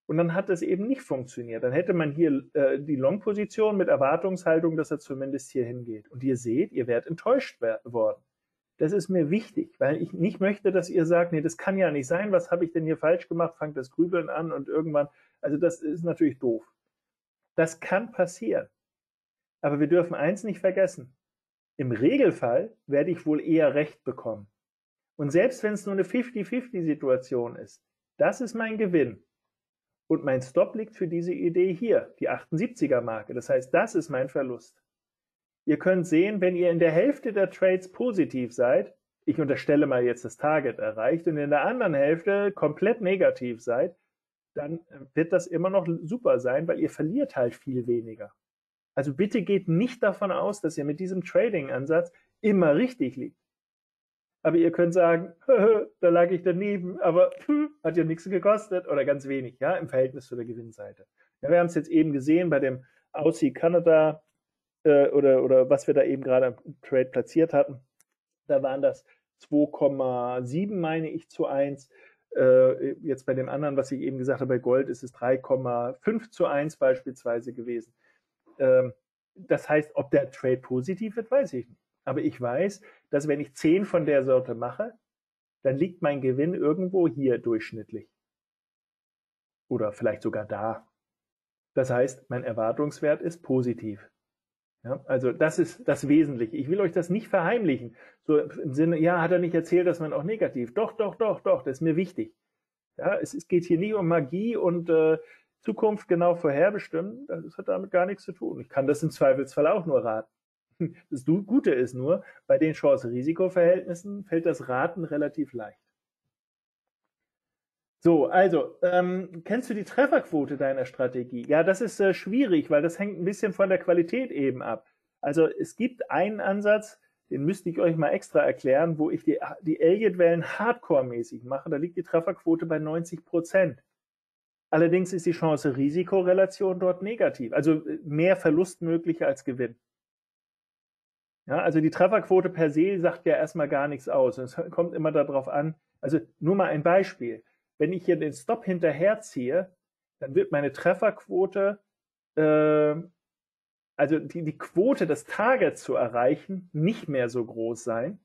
Und dann hat das eben nicht funktioniert. Dann hätte man hier die Long-Position mit Erwartungshaltung, dass er zumindest hier hingeht. Und ihr seht, ihr werdet enttäuscht worden. Das ist mir wichtig, weil ich nicht möchte, dass ihr sagt, nee, das kann ja nicht sein, was habe ich denn hier falsch gemacht, fangt das Grübeln an und irgendwann, also das ist natürlich doof. Das kann passieren. Aber wir dürfen eins nicht vergessen. Im Regelfall werde ich wohl eher recht bekommen. Und selbst wenn es nur eine 50-50-Situation ist, das ist mein Gewinn. Und mein Stop liegt für diese Idee hier, die 78er-Marke. Das heißt, das ist mein Verlust. Ihr könnt sehen, wenn ihr in der Hälfte der Trades positiv seid, ich unterstelle mal jetzt das Target erreicht, und in der anderen Hälfte komplett negativ seid, dann wird das immer noch super sein, weil ihr verliert halt viel weniger. Also bitte geht nicht davon aus, dass ihr mit diesem Trading-Ansatz immer richtig liegt. Aber ihr könnt sagen, da lag ich daneben, aber hat ja nichts gekostet oder ganz wenig, ja, im Verhältnis zu der Gewinnseite. Ja, wir haben es jetzt eben gesehen bei dem Aussie Kanada oder was wir da eben gerade am Trade platziert hatten. Da waren das 2,7, meine ich, zu 1. Jetzt bei dem anderen, was ich eben gesagt habe, bei Gold ist es 3,5 zu 1 beispielsweise gewesen. Das heißt, ob der Trade positiv wird, weiß ich nicht. Aber ich weiß, dass wenn ich 10 von der Sorte mache, dann liegt mein Gewinn irgendwo hier durchschnittlich. Oder vielleicht sogar da. Das heißt, mein Erwartungswert ist positiv. Ja, also das ist das Wesentliche. Ich will euch das nicht verheimlichen. So im Sinne, ja, hat er nicht erzählt, dass man auch negativ. Doch, doch, doch, doch, das ist mir wichtig. Ja, es geht hier nie um Magie und Zukunft genau vorherbestimmen. Das hat damit gar nichts zu tun. Ich kann das im Zweifelsfall auch nur raten. Das Gute ist nur, bei den Chance-Risiko-Verhältnissen fällt das Raten relativ leicht. So, also, kennst du die Trefferquote deiner Strategie? Ja, das ist schwierig, weil das hängt ein bisschen von der Qualität eben ab. Also es gibt einen Ansatz, den müsste ich euch mal extra erklären, wo ich die Elliott-Wellen hardcore-mäßig mache. Da liegt die Trefferquote bei 90%. Allerdings ist die Chance-Risiko-Relation dort negativ. Also mehr Verlust möglich als Gewinn. Ja, also die Trefferquote per se sagt ja erstmal gar nichts aus. Es kommt immer darauf an, also nur mal ein Beispiel. Wenn ich hier den Stop hinterherziehe, dann wird meine Trefferquote, also die Quote des Targets zu erreichen, nicht mehr so groß sein.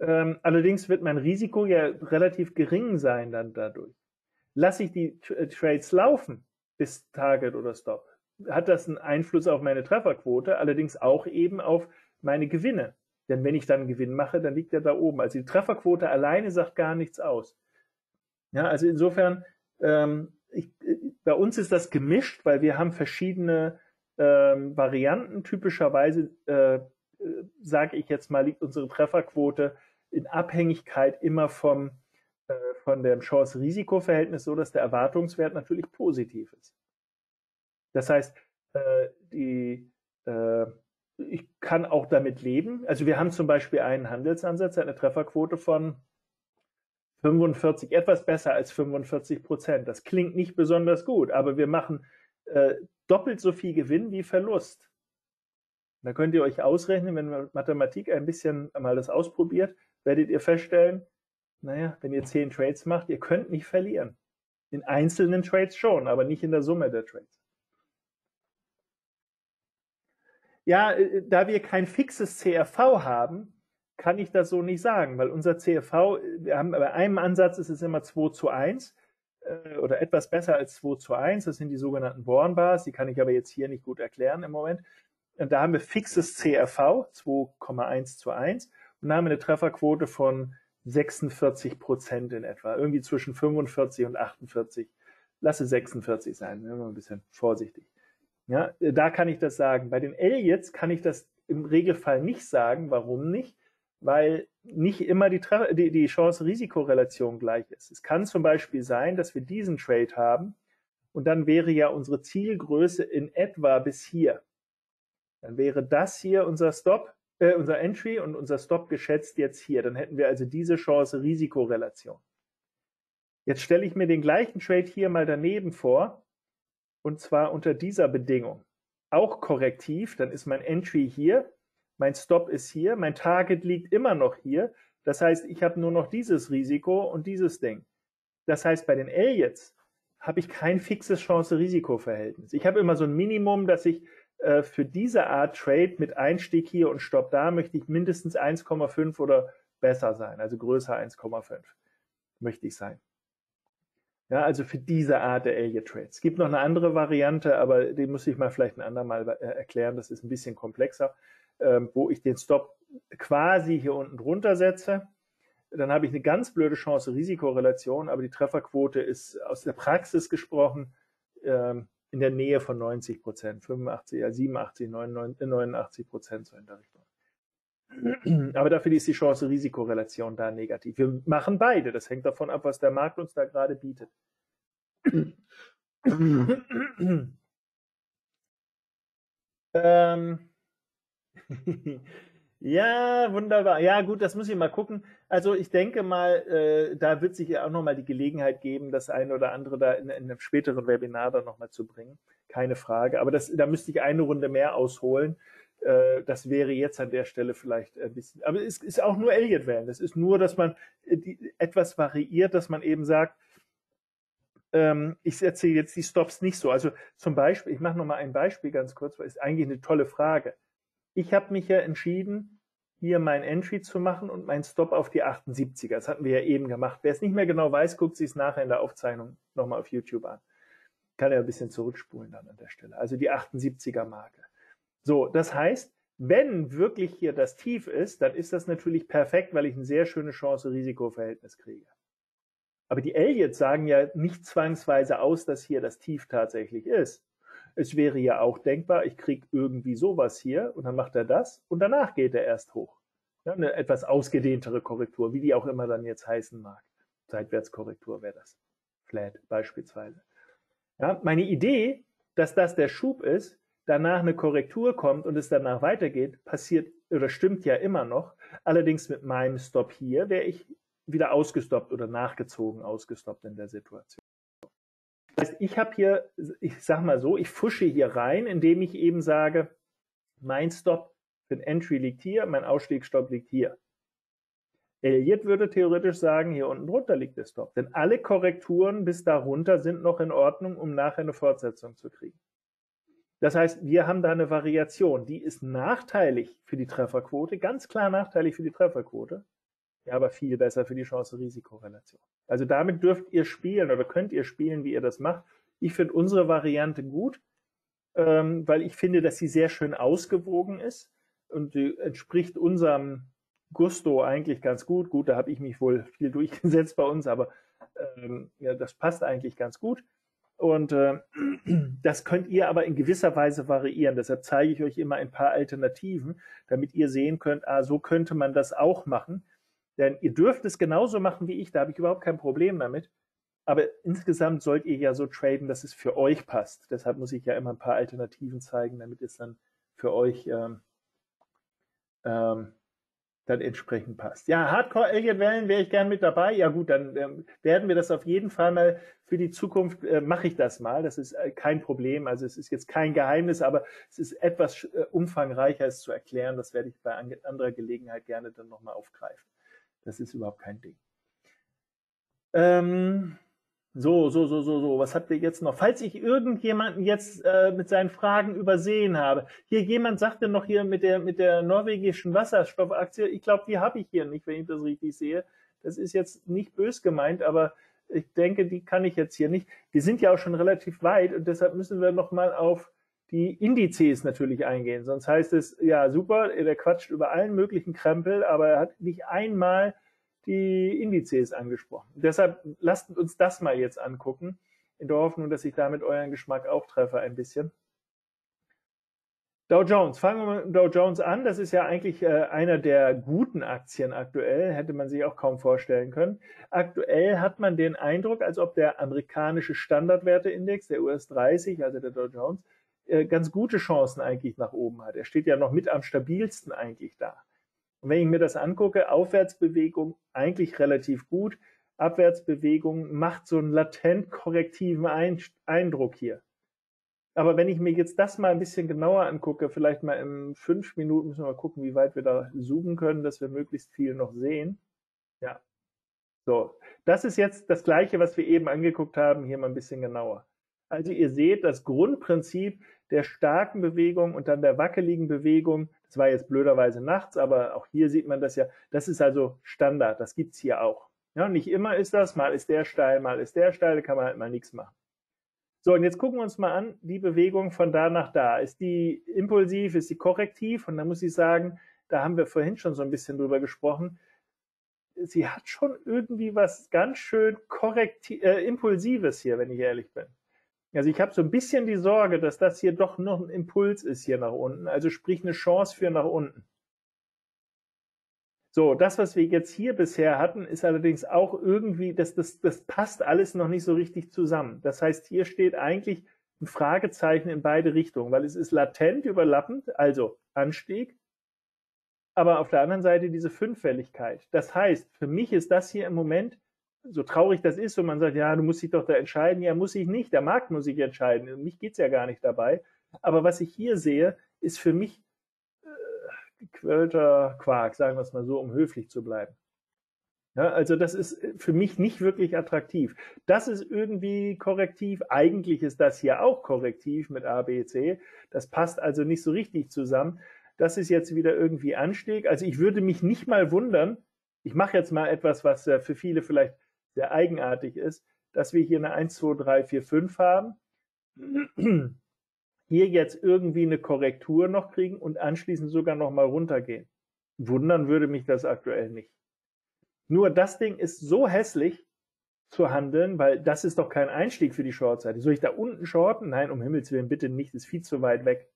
Allerdings wird mein Risiko ja relativ gering sein dann dadurch. Lasse ich die Trades laufen bis Target oder Stop, hat das einen Einfluss auf meine Trefferquote, allerdings auch eben auf meine Gewinne. Denn wenn ich dann Gewinn mache, dann liegt er da oben. Also die Trefferquote alleine sagt gar nichts aus. Ja, also insofern, bei uns ist das gemischt, weil wir haben verschiedene Varianten. Typischerweise, sage ich jetzt mal, liegt unsere Trefferquote in Abhängigkeit immer vom, von dem Chance-Risiko-Verhältnis so, dass der Erwartungswert natürlich positiv ist. Das heißt, ich kann auch damit leben. Also wir haben zum Beispiel einen Handelsansatz, der hat eine Trefferquote von 45, etwas besser als 45%. Das klingt nicht besonders gut, aber wir machen doppelt so viel Gewinn wie Verlust. Da könnt ihr euch ausrechnen, wenn man Mathematik ein bisschen mal das ausprobiert, werdet ihr feststellen, naja, wenn ihr 10 Trades macht, ihr könnt nicht verlieren. In einzelnen Trades schon, aber nicht in der Summe der Trades. Ja, da wir kein fixes CRV haben, kann ich das so nicht sagen, weil unser CRV, wir haben bei einem Ansatz ist es immer 2:1 oder etwas besser als 2:1, das sind die sogenannten Born-Bars, die kann ich aber jetzt hier nicht gut erklären im Moment. Und da haben wir fixes CRV, 2,1:1 und da haben wir eine Trefferquote von 46% in etwa, irgendwie zwischen 45 und 48, lasse 46 sein, wenn wir ein bisschen vorsichtig. Ja, da kann ich das sagen. Bei den Elliots kann ich das im Regelfall nicht sagen. Warum nicht? Weil nicht immer die Chance-Risiko-Relation gleich ist. Es kann zum Beispiel sein, dass wir diesen Trade haben und dann wäre ja unsere Zielgröße in etwa bis hier. Dann wäre das hier unser Stop, unser Entry und unser Stop geschätzt jetzt hier. Dann hätten wir also diese Chance-Risiko-Relation. Jetzt stelle ich mir den gleichen Trade hier mal daneben vor. Und zwar unter dieser Bedingung. Auch korrektiv, dann ist mein Entry hier, mein Stop ist hier, mein Target liegt immer noch hier. Das heißt, ich habe nur noch dieses Risiko und dieses Ding. Das heißt, bei den Elliots habe ich kein fixes Chance-Risiko-Verhältnis. Ich habe immer so ein Minimum, dass ich für diese Art Trade mit Einstieg hier und Stop da möchte ich mindestens 1,5 oder besser sein, also größer 1,5 möchte ich sein. Ja, also für diese Art der Elliott-Trades. Es gibt noch eine andere Variante, aber die muss ich mal vielleicht ein andermal erklären. Das ist ein bisschen komplexer, wo ich den Stop quasi hier unten drunter setze. Dann habe ich eine ganz blöde Chance-Risiko-Relation, aber die Trefferquote ist aus der Praxis gesprochen in der Nähe von 90%, 85, 87, 89% so in der Richtung. Aber dafür ist die Chance-Risiko-Relation da negativ. Wir machen beide. Das hängt davon ab, was der Markt uns da gerade bietet. Ja, wunderbar. Ja, gut, das muss ich mal gucken. Also ich denke mal, da wird sich ja auch nochmal die Gelegenheit geben, das eine oder andere da in einem späteren Webinar dann nochmal zu bringen. Keine Frage. Aber da müsste ich eine Runde mehr ausholen. Das wäre jetzt an der Stelle vielleicht ein bisschen, aber es ist auch nur Elliott wählen. Das ist nur, dass man etwas variiert, dass man eben sagt, ich erzähle jetzt die Stops nicht so. Also zum Beispiel, ich mache nochmal ein Beispiel ganz kurz, weil es ist eigentlich eine tolle Frage. Ich habe mich ja entschieden, hier mein Entry zu machen und meinen Stop auf die 78er. Das hatten wir ja eben gemacht. Wer es nicht mehr genau weiß, guckt sich es nachher in der Aufzeichnung nochmal auf YouTube an. Kann ja ein bisschen zurückspulen dann an der Stelle. Also die 78er-Marke. So, das heißt, wenn wirklich hier das Tief ist, dann ist das natürlich perfekt, weil ich ein sehr schönes Chance-Risiko-Verhältnis kriege. Aber die Elliots sagen ja nicht zwangsweise aus, dass hier das Tief tatsächlich ist. Es wäre ja auch denkbar, ich kriege irgendwie sowas hier und dann macht er das und danach geht er erst hoch. Ja, eine etwas ausgedehntere Korrektur, wie die auch immer dann jetzt heißen mag. Seitwärtskorrektur wäre das. Flat beispielsweise. Ja, meine Idee, dass das der Schub ist, danach eine Korrektur kommt und es danach weitergeht, passiert oder stimmt ja immer noch. Allerdings mit meinem Stop hier wäre ich wieder ausgestoppt oder nachgezogen ausgestoppt in der Situation. Das heißt, ich habe hier, ich sag mal so, ich fusche hier rein, indem ich eben sage, mein Stop für den Entry liegt hier, mein Ausstiegsstopp liegt hier. Elliott würde theoretisch sagen, hier unten drunter liegt der Stop. Denn alle Korrekturen bis darunter sind noch in Ordnung, um nachher eine Fortsetzung zu kriegen. Das heißt, wir haben da eine Variation, die ist nachteilig für die Trefferquote, ganz klar nachteilig für die Trefferquote, ja, aber viel besser für die Chance-Risiko-Relation. Also damit dürft ihr spielen oder könnt ihr spielen, wie ihr das macht. Ich finde unsere Variante gut, weil ich finde, dass sie sehr schön ausgewogen ist und die entspricht unserem Gusto eigentlich ganz gut. Gut, da habe ich mich wohl viel durchgesetzt bei uns, aber ja, das passt eigentlich ganz gut. Und das könnt ihr aber in gewisser Weise variieren. Deshalb zeige ich euch immer ein paar Alternativen, damit ihr sehen könnt, ah, so könnte man das auch machen. Denn ihr dürft es genauso machen wie ich, da habe ich überhaupt kein Problem damit. Aber insgesamt sollt ihr ja so traden, dass es für euch passt. Deshalb muss ich ja immer ein paar Alternativen zeigen, damit es dann für euch dann entsprechend passt. Ja, Hardcore-Elliott-Wellen wäre ich gern mit dabei. Ja gut, dann werden wir das auf jeden Fall mal für die Zukunft, mache ich das mal. Das ist kein Problem, also es ist jetzt kein Geheimnis, aber es ist etwas umfangreicher, es zu erklären. Das werde ich bei anderer Gelegenheit gerne dann nochmal aufgreifen. Das ist überhaupt kein Ding. So, was habt ihr jetzt noch? Falls ich irgendjemanden jetzt mit seinen Fragen übersehen habe. Hier, jemand sagte noch hier mit der norwegischen Wasserstoffaktie, ich glaube, die habe ich hier nicht, wenn ich das richtig sehe. Das ist jetzt nicht bös gemeint, aber ich denke, die kann ich jetzt hier nicht. Die sind ja auch schon relativ weit und deshalb müssen wir nochmal auf die Indizes natürlich eingehen. Sonst heißt es, ja super, der quatscht über allen möglichen Krempel, aber er hat nicht einmal die Indizes angesprochen. Deshalb lasst uns das mal jetzt angucken, in der Hoffnung, dass ich damit euren Geschmack auch treffe ein bisschen. Dow Jones, fangen wir mit Dow Jones an. Das ist ja eigentlich einer der guten Aktien aktuell, hätte man sich auch kaum vorstellen können. Aktuell hat man den Eindruck, als ob der amerikanische Standardwerteindex, der US 30, also der Dow Jones, ganz gute Chancen eigentlich nach oben hat. Er steht ja noch mit am stabilsten eigentlich da. Und wenn ich mir das angucke, Aufwärtsbewegung eigentlich relativ gut, Abwärtsbewegung macht so einen latent korrektiven Eindruck hier. Aber wenn ich mir jetzt das mal ein bisschen genauer angucke, vielleicht mal in 5 Minuten, müssen wir mal gucken, wie weit wir da zoomen können, dass wir möglichst viel noch sehen. Ja, so, das ist jetzt das Gleiche, was wir eben angeguckt haben, hier mal ein bisschen genauer. Also ihr seht, das Grundprinzip der starken Bewegung und dann der wackeligen Bewegung, das war jetzt blöderweise nachts, aber auch hier sieht man das ja, das ist also Standard, das gibt es hier auch. Ja, nicht immer ist das, mal ist der steil, da kann man halt mal nichts machen. So, und jetzt gucken wir uns mal an, die Bewegung von da nach da. Ist die impulsiv, ist die korrektiv? Und da muss ich sagen, da haben wir vorhin schon so ein bisschen drüber gesprochen, sie hat schon irgendwie was ganz schön Impulsives hier, wenn ich ehrlich bin. Also ich habe so ein bisschen die Sorge, dass das hier doch noch ein Impuls ist hier nach unten, also sprich eine Chance für nach unten. So, das, was wir jetzt hier bisher hatten, ist allerdings auch irgendwie, das passt alles noch nicht so richtig zusammen. Das heißt, hier steht eigentlich ein Fragezeichen in beide Richtungen, weil es ist latent überlappend, also Anstieg, aber auf der anderen Seite diese Fünffälligkeit. Das heißt, für mich ist das hier im Moment, so traurig das ist, und man sagt, ja, du musst dich doch da entscheiden. Ja, muss ich nicht. Der Markt muss sich entscheiden. Und mich geht es ja gar nicht dabei. Aber was ich hier sehe, ist für mich gequälter Quark, sagen wir es mal so, um höflich zu bleiben. Ja, also das ist für mich nicht wirklich attraktiv. Das ist irgendwie korrektiv. Eigentlich ist das hier auch korrektiv mit A, B, C. Das passt also nicht so richtig zusammen. Das ist jetzt wieder irgendwie Anstieg. Also ich würde mich nicht mal wundern. Ich mache jetzt mal etwas, was für viele vielleicht sehr eigenartig ist, dass wir hier eine 1, 2, 3, 4, 5 haben, hier jetzt irgendwie eine Korrektur noch kriegen und anschließend sogar nochmal runtergehen. Wundern würde mich das aktuell nicht. Nur das Ding ist so hässlich zu handeln, weil das ist doch kein Einstieg für die Shortseite. Soll ich da unten shorten? Nein, um Himmels Willen, bitte nicht, ist viel zu weit weg.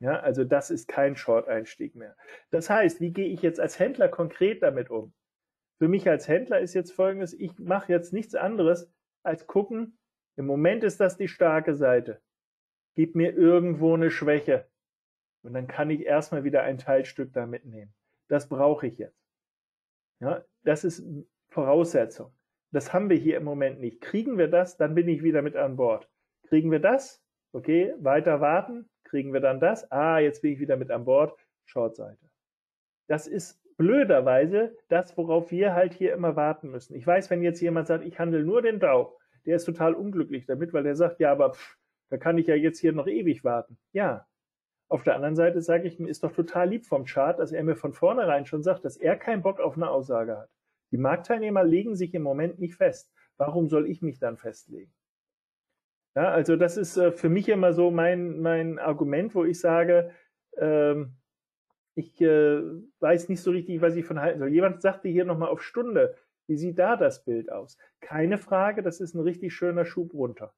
Ja, also das ist kein Short-Einstieg mehr. Das heißt, wie gehe ich jetzt als Händler konkret damit um? Für mich als Händler ist jetzt Folgendes, ich mache jetzt nichts anderes als gucken, im Moment ist das die starke Seite. Gib mir irgendwo eine Schwäche. Und dann kann ich erstmal wieder ein Teilstück da mitnehmen. Das brauche ich jetzt. Ja, das ist Voraussetzung. Das haben wir hier im Moment nicht. Kriegen wir das, dann bin ich wieder mit an Bord. Kriegen wir das? Okay, weiter warten. Kriegen wir dann das? Ah, jetzt bin ich wieder mit an Bord. Shortseite. Das ist blöderweise das, worauf wir halt hier immer warten müssen. Ich weiß, wenn jetzt jemand sagt, ich handle nur den Dow, der ist total unglücklich damit, weil der sagt, ja, aber pff, da kann ich ja jetzt hier noch ewig warten. Ja, auf der anderen Seite sage ich, mir ist doch total lieb vom Chart, dass er mir von vornherein schon sagt, dass er keinen Bock auf eine Aussage hat. Die Marktteilnehmer legen sich im Moment nicht fest. Warum soll ich mich dann festlegen? Ja, also das ist für mich immer so mein Argument, wo ich sage, ich weiß nicht so richtig, was ich von halten soll. Jemand sagte hier nochmal auf Stunde, wie sieht da das Bild aus? Keine Frage, das ist ein richtig schöner Schub runter.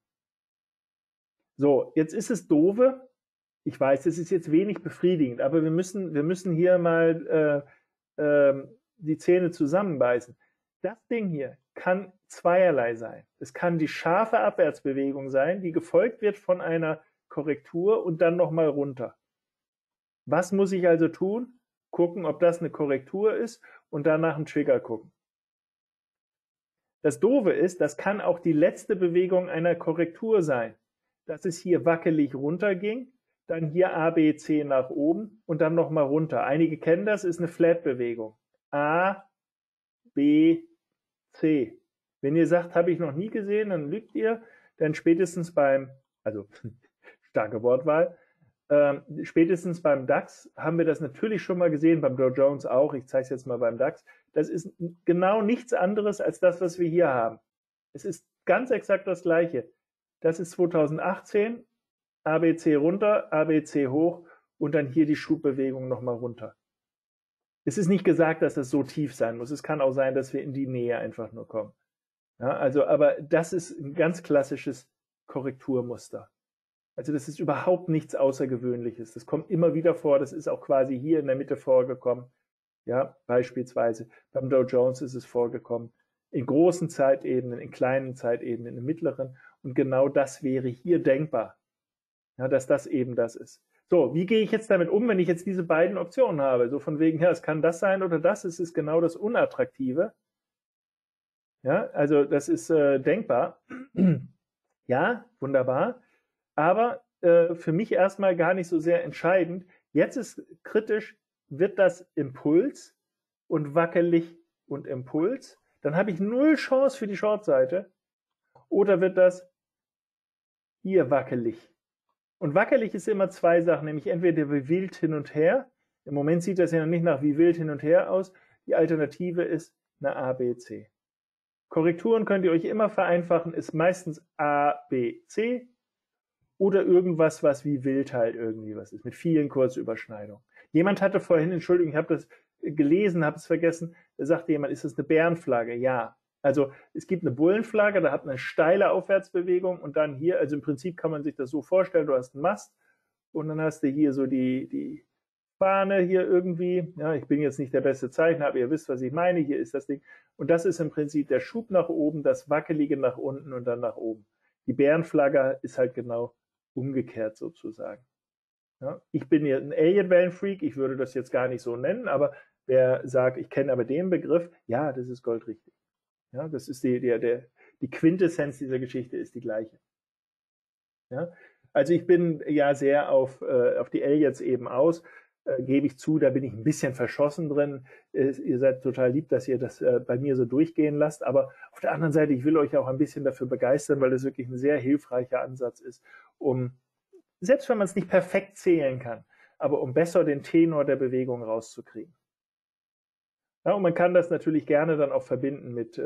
So, jetzt ist es doofe. Ich weiß, das ist jetzt wenig befriedigend, aber wir müssen hier mal die Zähne zusammenbeißen. Das Ding hier kann zweierlei sein. Es kann die scharfe Abwärtsbewegung sein, die gefolgt wird von einer Korrektur und dann nochmal runter. Was muss ich also tun? Gucken, ob das eine Korrektur ist und danach einen Trigger gucken. Das Doofe ist, das kann auch die letzte Bewegung einer Korrektur sein, dass es hier wackelig runterging, dann hier A, B, C nach oben und dann nochmal runter. Einige kennen das, ist eine Flat-Bewegung. A, B, C. Wenn ihr sagt, habe ich noch nie gesehen, dann lügt ihr, denn spätestens beim, also starke Wortwahl, spätestens beim DAX haben wir das natürlich schon mal gesehen, beim Dow Jones auch, ich zeige es jetzt mal beim DAX. Das ist genau nichts anderes als das, was wir hier haben. Es ist ganz exakt das Gleiche. Das ist 2018, ABC runter, ABC hoch und dann hier die Schubbewegung nochmal runter. Es ist nicht gesagt, dass das so tief sein muss. Es kann auch sein, dass wir in die Nähe einfach nur kommen. Ja, also, aber das ist ein ganz klassisches Korrekturmuster. Also das ist überhaupt nichts Außergewöhnliches. Das kommt immer wieder vor. Das ist auch quasi hier in der Mitte vorgekommen. Ja, beispielsweise beim Dow Jones ist es vorgekommen. In großen Zeitebenen, in kleinen Zeitebenen, in mittleren. Und genau das wäre hier denkbar. Ja, dass das eben das ist. So, wie gehe ich jetzt damit um, wenn ich jetzt diese beiden Optionen habe? So von wegen, ja, es kann das sein oder das. Es ist genau das Unattraktive. Ja, also das ist denkbar. Ja, wunderbar. Aber für mich erstmal gar nicht so sehr entscheidend. Jetzt ist kritisch, wird das Impuls und wackelig und Impuls? Dann habe ich null Chance für die Shortseite. Oder wird das hier wackelig? Und wackelig ist immer zwei Sachen, nämlich entweder wie wild hin und her. Im Moment sieht das ja noch nicht nach wie wild hin und her aus. Die Alternative ist eine ABC. Korrekturen könnt ihr euch immer vereinfachen, ist meistens ABC. Oder irgendwas, was wie wild halt irgendwie was ist, mit vielen Kurzüberschneidungen. Jemand hatte vorhin, Entschuldigung, ich habe das gelesen, habe es vergessen, da sagte jemand, ist das eine Bärenflagge? Ja. Also es gibt eine Bullenflagge, da hat man eine steile Aufwärtsbewegung und dann hier, also im Prinzip kann man sich das so vorstellen, du hast einen Mast und dann hast du hier so die Fahne hier irgendwie. Ja, ich bin jetzt nicht der beste Zeichner, aber ihr wisst, was ich meine. Hier ist das Ding. Und das ist im Prinzip der Schub nach oben, das Wackelige nach unten und dann nach oben. Die Bärenflagge ist halt genau umgekehrt sozusagen. Ja, ich bin ja ein Elliott-Wellenfreak, ich würde das jetzt gar nicht so nennen, aber wer sagt, ich kenne aber den Begriff, ja, das ist goldrichtig. Ja, das ist die Quintessenz dieser Geschichte ist die gleiche. Ja, also ich bin ja sehr auf die Elliots eben aus, gebe ich zu, da bin ich ein bisschen verschossen drin. Ihr seid total lieb, dass ihr das bei mir so durchgehen lasst, aber auf der anderen Seite, ich will euch auch ein bisschen dafür begeistern, weil das wirklich ein sehr hilfreicher Ansatz ist, um, selbst wenn man es nicht perfekt zählen kann, aber um besser den Tenor der Bewegung rauszukriegen. Ja, und man kann das natürlich gerne dann auch verbinden mit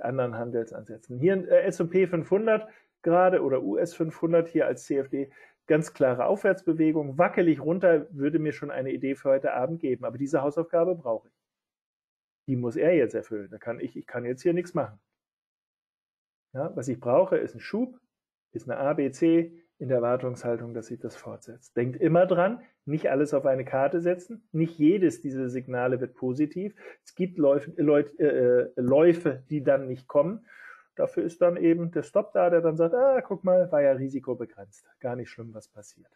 anderen Handelsansätzen. Hier S&P 500 gerade oder US 500 hier als CFD, ganz klare Aufwärtsbewegung, wackelig runter würde mir schon eine Idee für heute Abend geben, aber diese Hausaufgabe brauche ich. Die muss er jetzt erfüllen, da kann ich kann jetzt hier nichts machen. Ja, was ich brauche ist ein Schub, ist eine ABC in der Erwartungshaltung, dass sich das fortsetzt. Denkt immer dran, nicht alles auf eine Karte setzen, nicht jedes dieser Signale wird positiv. Es gibt Läufe, die dann nicht kommen. Dafür ist dann eben der Stop da, der dann sagt, ah, guck mal, war ja risikobegrenzt. Gar nicht schlimm, was passiert.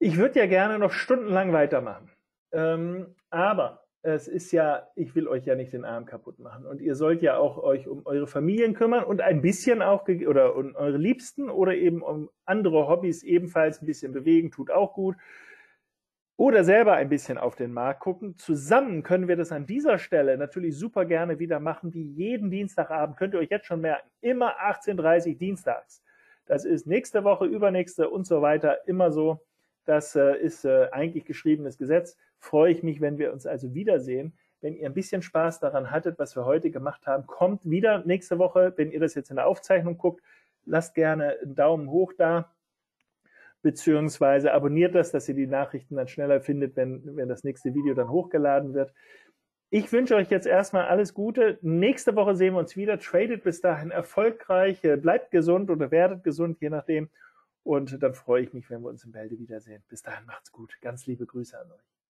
Ich würde ja gerne noch stundenlang weitermachen. Aber es ist ja, ich will euch ja nicht den Arm kaputt machen. Und ihr sollt ja auch euch um eure Familien kümmern und ein bisschen auch, oder um eure Liebsten oder eben um andere Hobbys ebenfalls ein bisschen bewegen, tut auch gut. Oder selber ein bisschen auf den Markt gucken. Zusammen können wir das an dieser Stelle natürlich super gerne wieder machen, wie jeden Dienstagabend. Könnt ihr euch jetzt schon merken, immer 18:30 Uhr dienstags. Das ist nächste Woche, übernächste und so weiter, immer so. Das ist eigentlich geschriebenes Gesetz. Freue ich mich, wenn wir uns also wiedersehen. Wenn ihr ein bisschen Spaß daran hattet, was wir heute gemacht haben, kommt wieder nächste Woche. Wenn ihr das jetzt in der Aufzeichnung guckt, lasst gerne einen Daumen hoch da. Beziehungsweise abonniert das, dass ihr die Nachrichten dann schneller findet, wenn das nächste Video dann hochgeladen wird. Ich wünsche euch jetzt erstmal alles Gute. Nächste Woche sehen wir uns wieder. Tradet bis dahin erfolgreich. Bleibt gesund oder werdet gesund, je nachdem. Und dann freue ich mich, wenn wir uns in Bälde wiedersehen. Bis dahin macht's gut. Ganz liebe Grüße an euch.